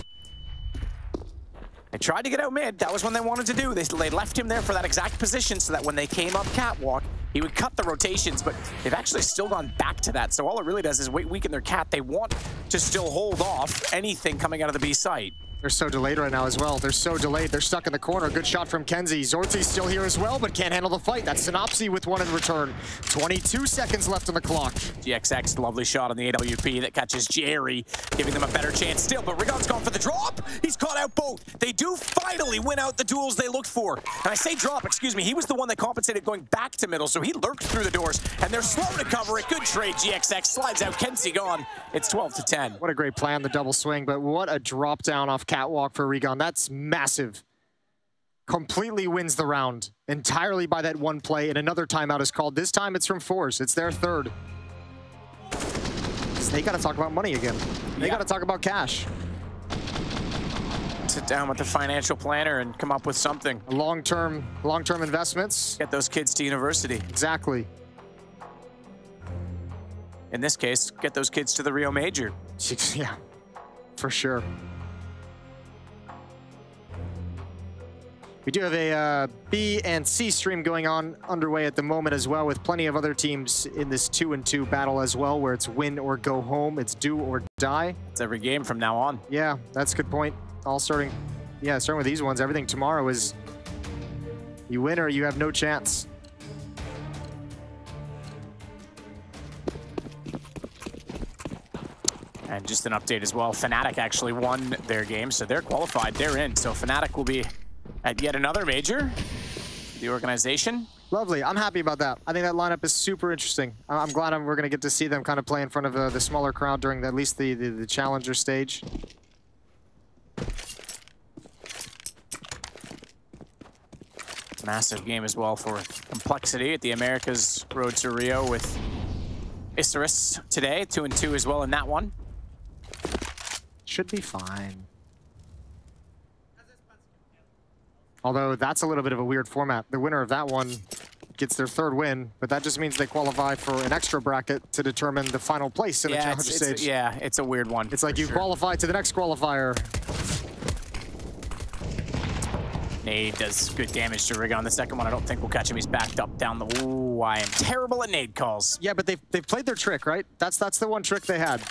They tried to get out mid. That was when they wanted to do. They, they left him there for that exact position so that when they came up Catwalk, he would cut the rotations, but they've actually still gone back to that. So all it really does is wait, weaken their cat. They want to still hold off anything coming out of the B site. They're so delayed right now as well. They're so delayed. They're stuck in the corner. Good shot from Kenzie. Zorte's still here as well, but can't handle the fight. That's Synopsy with one in return. twenty-two seconds left on the clock. G X X, lovely shot on the A W P that catches Jerry, giving them a better chance still. But Regan's gone for the drop. He's caught out both. They do finally win out the duels they looked for. And I say drop, excuse me. He was the one that compensated going back to middle, so he lurked through the doors. And they're slow to cover it. Good trade, G X X. Slides out. Kenzie gone. It's twelve to ten. What a great plan, the double swing, but what a drop down off Catwalk for Regan. That's massive. Completely wins the round entirely by that one play, and another timeout is called. This time it's from forZe. It's their third. They got to talk about money again. They yeah. got to talk about cash. Sit down with the financial planner and come up with something. Long-term, long-term investments. Get those kids to university. Exactly. In this case, get those kids to the Rio Major. Yeah, for sure. We do have a uh, B and C stream going on underway at the moment as well, with plenty of other teams in this two and two battle as well, where it's win or go home, it's do or die. It's every game from now on. Yeah, that's a good point. All starting, yeah, starting with these ones. Everything tomorrow is you win or you have no chance. And just an update as well. Fnatic actually won their game, so they're qualified. They're in. So Fnatic will be at yet another major, the organization. Lovely. I'm happy about that. I think that lineup is super interesting. I'm glad I'm, we're going to get to see them kind of play in front of uh, the smaller crowd during the, at least the, the, the challenger stage. Massive game as well for complexity at the America's Road to Rio with Isaris today, two and two as well in that one. Should be fine. Although that's a little bit of a weird format. The winner of that one gets their third win, but that just means they qualify for an extra bracket to determine the final place in yeah, the challenge it's, stage. It's a, yeah, it's a weird one. It's like you sure. qualify to the next qualifier. Nade does good damage to Regan. The second one I don't think will catch him. He's backed up down the... Ooh, I am terrible at nade calls. Yeah, but they've, they've played their trick, right? That's, that's the one trick they had.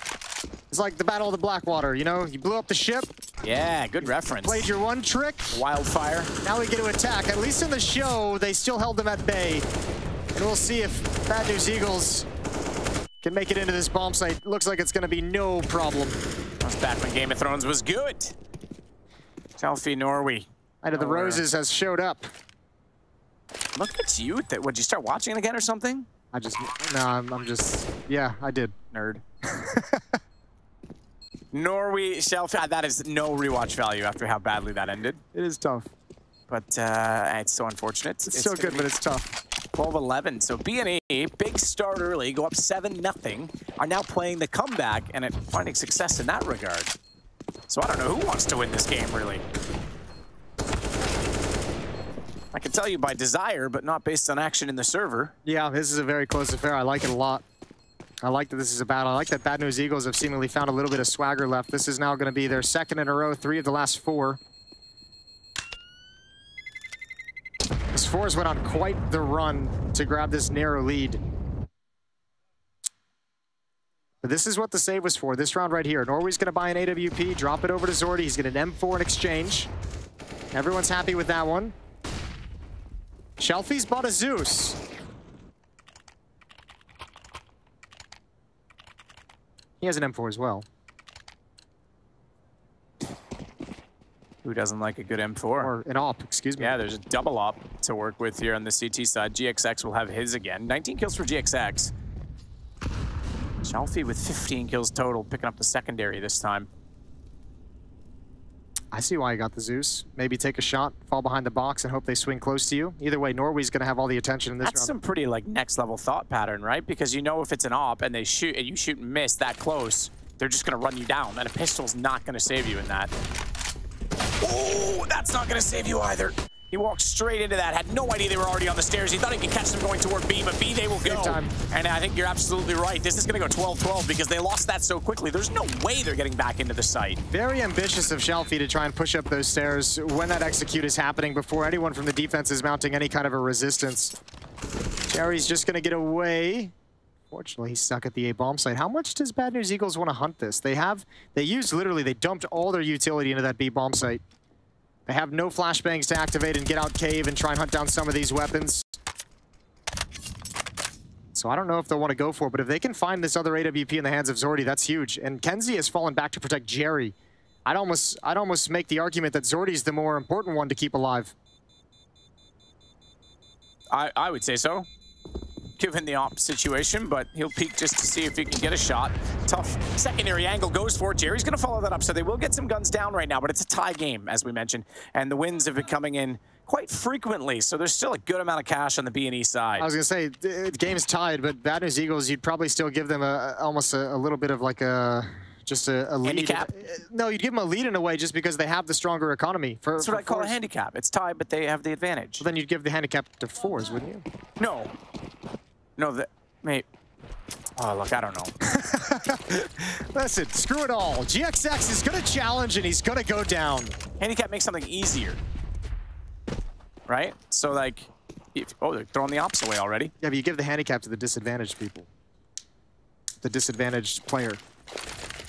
It's like the Battle of the Blackwater, you know? You blew up the ship. Yeah, good reference. Played your one trick. Wildfire. Now we get to attack. At least in the show, they still held them at bay. And we'll see if Bad News Eagles can make it into this bomb site. Looks like it's going to be no problem. That's back when Game of Thrones was good. Shalfie, Norway. Night of the Nowhere. Roses has showed up. Look at you. That Would you start watching it again or something? I just... No, I'm, I'm just... Yeah, I did. Nerd. Norway, Shalfie, that is no rewatch value after how badly that ended. It is tough. But uh, it's so unfortunate. It's, it's so good, but it's tough. twelve eleven, so B N E, big start early, go up seven nothing, are now playing the comeback and it finding success in that regard. So I don't know who wants to win this game, really. I can tell you by desire, but not based on action in the server. Yeah, this is a very close affair. I like it a lot. I like that this is a battle. I like that Bad News Eagles have seemingly found a little bit of swagger left. This is now going to be their second in a row, three of the last four. This forZe went on quite the run to grab this narrow lead. But this is what the save was for, this round right here. Norway's going to buy an A W P, drop it over to Zordy. He's going to an M four in exchange. Everyone's happy with that one. Shalfie's bought a Zeus. He has an M four as well. Who doesn't like a good M four? Or an A W P, excuse me. Yeah, there's a double A W P to work with here on the C T side. G X X will have his again. nineteen kills for G X X. Shalfie with fifteen kills total, picking up the secondary this time. I see why he got the Zeus. Maybe take a shot, fall behind the box, and hope they swing close to you. Either way, Norway's going to have all the attention in this round. That's some pretty, like, next-level thought pattern, right? Because you know if it's an A W P and they shoot and you shoot and miss that close, they're just going to run you down, and a pistol's not going to save you in that. Oh, that's not going to save you either. He walked straight into that, had no idea they were already on the stairs. He thought he could catch them going toward B, but B, they will go. Time. And I think you're absolutely right. This is going to go twelve twelve because they lost that so quickly. There's no way they're getting back into the site. Very ambitious of Shalfie to try and push up those stairs when that execute is happening before anyone from the defense is mounting any kind of a resistance. Jerry's just going to get away Fortunately, he's stuck at the A bomb site. How much does Bad News Eagles want to hunt this? They have, they used literally, they dumped all their utility into that B bomb site. They have no flashbangs to activate and get out cave and try and hunt down some of these weapons. So I don't know if they'll want to go for it, but if they can find this other A W P in the hands of Zordy, that's huge. And Kenzie has fallen back to protect Jerry. I'd almost, I'd almost make the argument that Zordy's the more important one to keep alive. I, I would say so, given the op situation, but he'll peek just to see if he can get a shot. Tough secondary angle goes for it. Jerry's going to follow that up, so they will get some guns down right now, but it's a tie game, as we mentioned, and the wins have been coming in quite frequently, so there's still a good amount of cash on the B and E side. I was going to say, the game's tied, but Bad News Eagles, you'd probably still give them a, almost a, a little bit of like a... Just a, a lead. Handicap? No, you'd give them a lead in a way just because they have the stronger economy. For, That's what for I call forZe. A handicap. It's tied, but they have the advantage. Well, then you'd give the handicap to forZe, wouldn't you? No. No, that... Mate. Oh, look, I don't know. Listen, screw it all. G X X is going to challenge, and he's going to go down. Handicap makes something easier. Right? So, like... If, oh, they're throwing the ops away already. Yeah, but you give the handicap to the disadvantaged people. The disadvantaged player.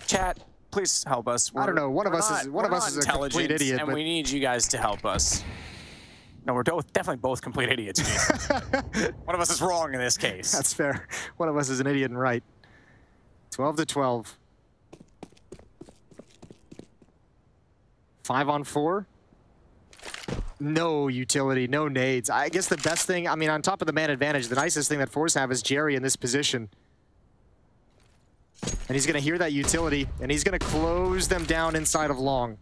Chat, please help us. We're, I don't know. One of us not, is one of us is a complete idiot, and but... we need you guys to help us. No, we're definitely both complete idiots. One of us is wrong in this case. That's fair. One of us is an idiot and right. Twelve to twelve. Five on four. No utility, no nades. I guess the best thing. I mean, on top of the man advantage, the nicest thing that forZe have is Jerry in this position. And he's going to hear that utility, and he's going to close them down inside of long.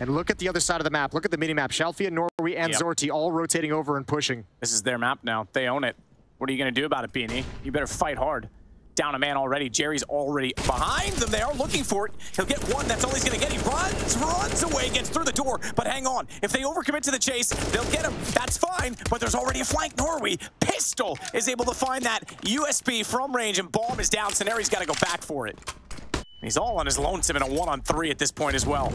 And look at the other side of the map. Look at the mini-map. Shalfie and Norway and yep. Zorte all rotating over and pushing. This is their map now. They own it. What are you going to do about it, B and E? You better fight hard. Down a man already. Jerry's already behind them. They are looking for it. He'll get one. That's all he's going to get. He runs, runs away, gets through the door. But hang on. If they overcommit to the chase, they'll get him. That's fine. But there's already a flank. Norway Pistol is able to find that U S B from range, and Bomb is down. Sonari's got to go back for it. He's all on his lonesome in a one-on-three at this point as well.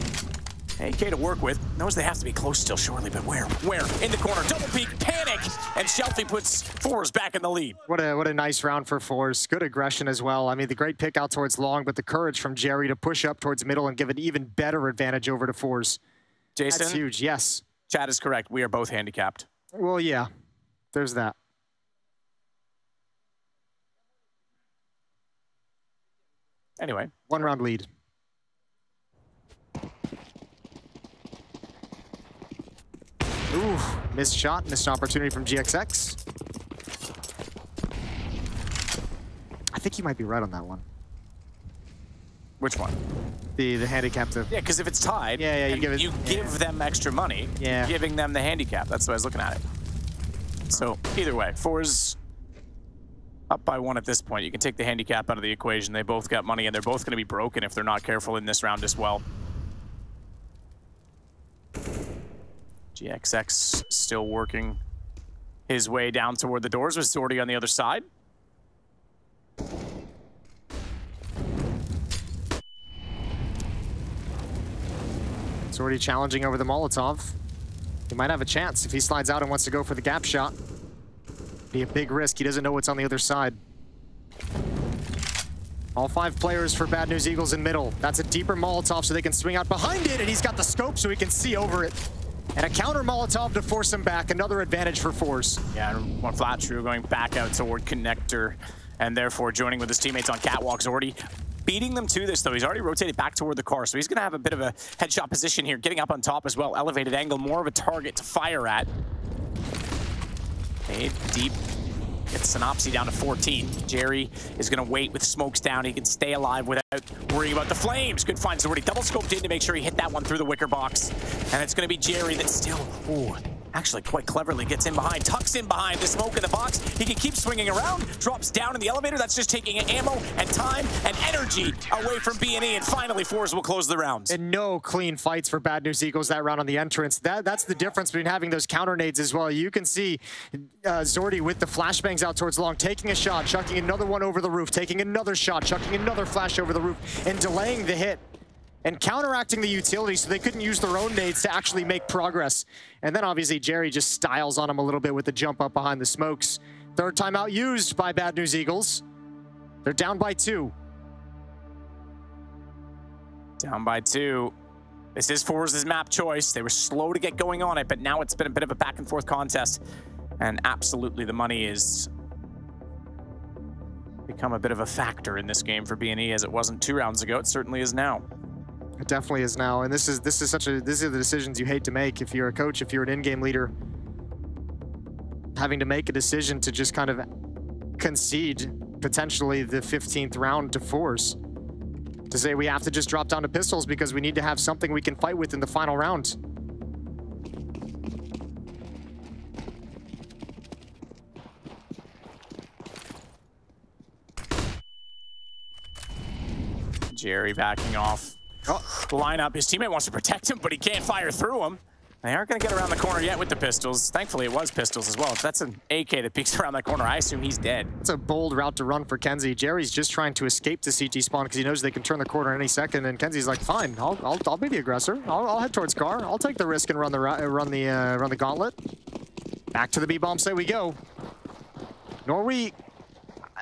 A K to work with. Knows they have to be close still shortly, but where? Where? In the corner. Double peek. Panic. And Shelfie puts forZe back in the lead. What a what a nice round for forZe. Good aggression as well. I mean, the great pick out towards long, but the courage from Jerry to push up towards middle and give an even better advantage over to forZe. Jason? That's huge, yes. Chat is correct. We are both handicapped. Well, yeah. There's that. Anyway. One round lead. Ooh, missed shot, missed opportunity from G X X. I think you might be right on that one. Which one? The the handicap to... Yeah, because if it's tied, yeah, yeah, you, give, it, you yeah. give them extra money, yeah. giving them the handicap. That's the way I was looking at it. So either way, forZe up by one at this point. You can take the handicap out of the equation. They both got money, and they're both going to be broken if they're not careful in this round as well. G X X still working his way down toward the doors with Zordy on the other side. Zordy challenging over the Molotov. He might have a chance if he slides out and wants to go for the gap shot. Be a big risk. He doesn't know what's on the other side. All five players for Bad News Eagles in middle. That's a deeper Molotov, so they can swing out behind it, and he's got the scope so he can see over it. And a counter Molotov to force him back. Another advantage for forZe. Yeah, and forZe going back out toward Connector, and therefore joining with his teammates on Catwalk. Zordy beating them to this, though. He's already rotated back toward the car, so he's going to have a bit of a headshot position here. Getting up on top as well. Elevated angle, more of a target to fire at. Made deep. Gets Synopsy down to fourteen. Jerry is going to wait with smokes down. He can stay alive without worrying about the flames. Good find. Zordy double scoped in to make sure he hit that one through the wicker box. And it's going to be Jerry that still, ooh, actually quite cleverly gets in behind. Tucks in behind the smoke in the box. He can keep swinging around. Drops down in the elevator. That's just taking ammo and time and energy away from B and E. And finally, forZe will close the rounds. And no clean fights for Bad News Eagles that round on the entrance. That, that's the difference between having those counter nades as well. You can see uh, Zordy with the flashbangs out towards long, taking a shot, chucking another one over the roof, taking another shot, chucking another flash over the roof, and delaying the hit. And counteracting the utility so they couldn't use their own nades to actually make progress. And then obviously Jerry just styles on him a little bit with the jump up behind the smokes. Third timeout used by Bad News Eagles. They're down by two. Down by two. This is forZe's map choice. They were slow to get going on it, but now it's been a bit of a back and forth contest. And absolutely the money is become a bit of a factor in this game for B and E, as it wasn't two rounds ago. It certainly is now. It definitely is now. And this is this is such a these are the decisions you hate to make if you're a coach, if you're an in-game leader. Having to make a decision to just kind of concede potentially the fifteenth round to force. To say we have to just drop down to pistols because we need to have something we can fight with in the final round. Jerry backing off oh. the lineup. His teammate wants to protect him, but he can't fire through him. They aren't going to get around the corner yet with the pistols. Thankfully, it was pistols as well. If that's an A K that peeks around that corner, I assume he's dead. It's a bold route to run for Kenzie. Jerry's just trying to escape the C T spawn because he knows they can turn the corner any second, and Kenzie's like, fine, I'll, I'll, I'll be the aggressor. I'll, I'll head towards Car. I'll take the risk and run the, uh, run the, uh, run the gauntlet. Back to the B-bomb, say we go. Norway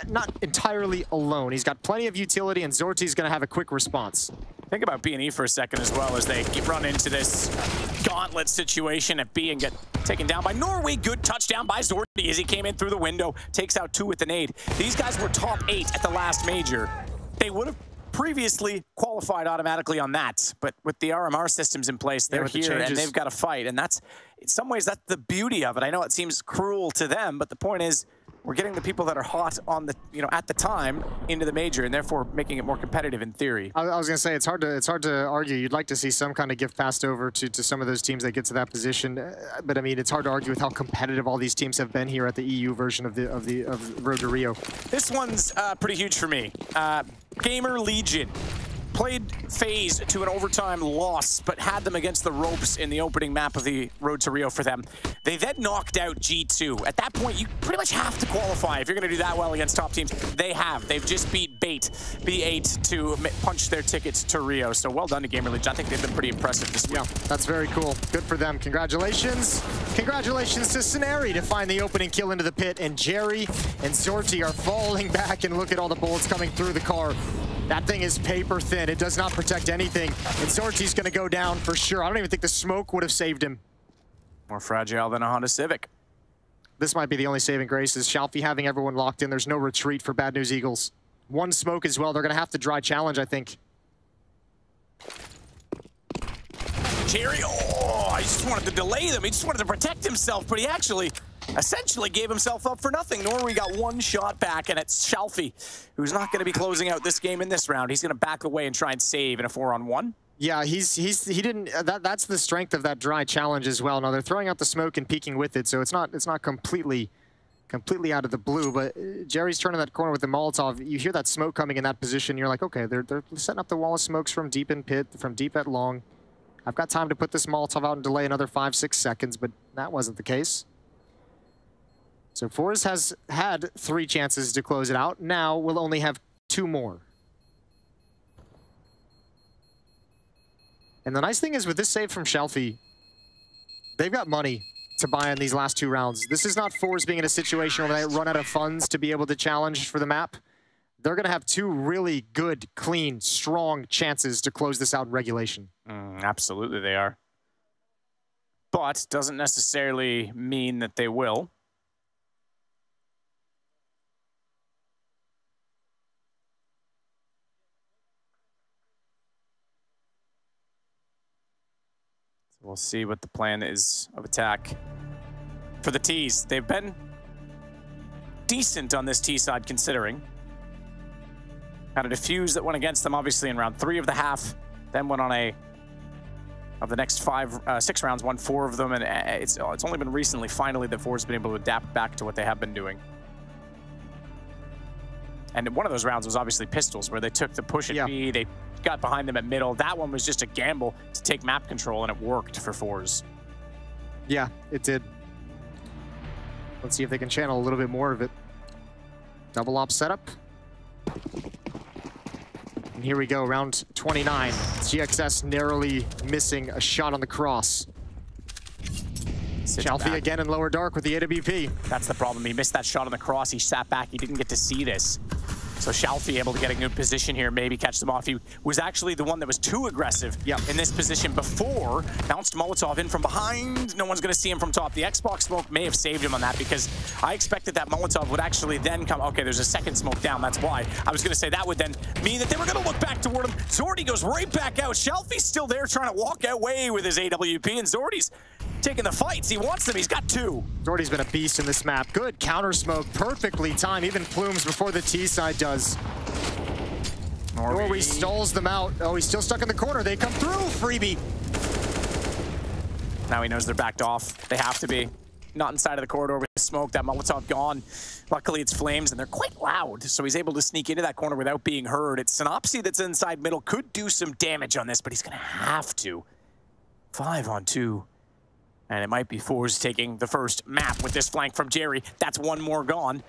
not entirely alone. He's got plenty of utility, and Zorte's going to have a quick response. Think about B and E for a second as well as they run into this gauntlet situation at B and get taken down by Norway. Good touchdown by Zordy as he came in through the window, takes out two with an aid. These guys were top eight at the last major. They would have previously qualified automatically on that, but with the R M R systems in place, they're yeah, here the and they've got to fight. And that's, in some ways, that's the beauty of it. I know it seems cruel to them, but the point is, we're getting the people that are hot on the, you know, at the time into the major, and therefore making it more competitive in theory. I, I was gonna say it's hard to it's hard to argue. You'd like to see some kind of gift passed over to to some of those teams that get to that position, but I mean it's hard to argue with how competitive all these teams have been here at the E U version of the of the of Road to Rio. This one's uh, pretty huge for me. Uh, GamerLegion played FaZe to an overtime loss, but had them against the ropes in the opening map of the Road to Rio for them. They then knocked out G two. At that point, you pretty much have to qualify if you're going to do that well against top teams. They have. They've just beat Bait, B eight, to punch their tickets to Rio. So well done to GamerLegion. I think they've been pretty impressive this week. Yeah, that's very cool. Good for them. Congratulations. Congratulations to Sonari to find the opening kill into the pit, and Jerry and Zorte are falling back, and look at all the bullets coming through the car. That thing is paper thin. It does not protect anything. And Zorte's going to go down for sure. I don't even think the smoke would have saved him. More fragile than a Honda Civic. This might be the only saving grace is Shalfie having everyone locked in. There's no retreat for Bad News Eagles. One smoke as well. They're going to have to dry challenge, I think. Jerry, oh, I just wanted to delay them. He just wanted to protect himself, but he actually essentially gave himself up for nothing. Norway got one shot back, and it's Shalfie, who's not going to be closing out this game in this round. He's going to back away and try and save in a four-on-one. Yeah, he's he's he didn't. That that's the strength of that dry challenge as well. Now they're throwing out the smoke and peeking with it, so it's not it's not completely completely out of the blue. But Jerry's turning that corner with the Molotov. You hear that smoke coming in that position. You're like, okay, they're they're setting up the wall of smokes from deep in pit, from deep at long. I've got time to put this Molotov out and delay another five, six seconds, but that wasn't the case. So forZe has had three chances to close it out. Now we'll only have two more. And the nice thing is with this save from Shalfie, they've got money to buy in these last two rounds. This is not forZe being in a situation where they run out of funds to be able to challenge for the map. They're going to have two really good, clean, strong chances to close this out in regulation. Mm, absolutely they are. But doesn't necessarily mean that they will. We'll see what the plan is of attack for the T's. They've been decent on this T side considering. Had a defuse that went against them obviously in round three of the half, then went on a, of the next five, uh, six rounds, won four of them, and it's, it's only been recently finally that forZe's been able to adapt back to what they have been doing. And one of those rounds was obviously pistols where they took the push at yeah. B, they got behind them at middle. That one was just a gamble to take map control, and it worked for forZe. Yeah, it did. Let's see if they can channel a little bit more of it. Double op setup. And here we go, round twenty-nine. G X S narrowly missing a shot on the cross. Shalfie again in lower dark with the A W P. That's the problem. He missed that shot on the cross. He sat back. He didn't get to see this. So Shalfie able to get a good position here, maybe catch them off. He was actually the one that was too aggressive yep. in this position before. Bounced Molotov in from behind. No one's going to see him from top. The Xbox smoke may have saved him on that because I expected that Molotov would actually then come. Okay, there's a second smoke down. That's why. I was going to say that would then mean that they were going to look back toward him. Zordy goes right back out. Shalfie's still there trying to walk away with his A W P, and Zordy's taking the fights. He wants them. He's got two. Zordy's been a beast in this map. Good counter smoke. Perfectly timed. Even Plumes before the T side does. Norway. Norway stalls them out. Oh, he's still stuck in the corner. They come through. Freebie. Now he knows they're backed off. They have to be. Not inside of the corridor with smoke. That Molotov gone. Luckily, it's flames, and they're quite loud, so he's able to sneak into that corner without being heard. It's Synopsy that's inside middle. Could do some damage on this, but he's going to have to. Five on two. And it might be forZe taking the first map with this flank from Jerry. That's one more gone.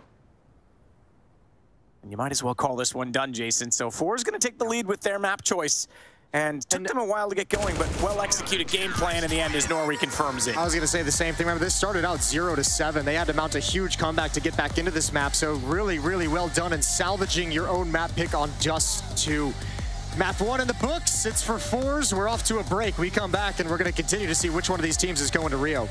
And you might as well call this one done, Jason. So forZe's going to take the lead with their map choice. And took and them a while to get going, but well-executed game plan in the end as Norway confirms it. I was going to say the same thing. Remember, this started out zero to seven. They had to mount a huge comeback to get back into this map. So really, really well done in salvaging your own map pick on Dust two. Map one in the books, it's for forZe. We're off to a break. We come back and we're going to continue to see which one of these teams is going to Rio.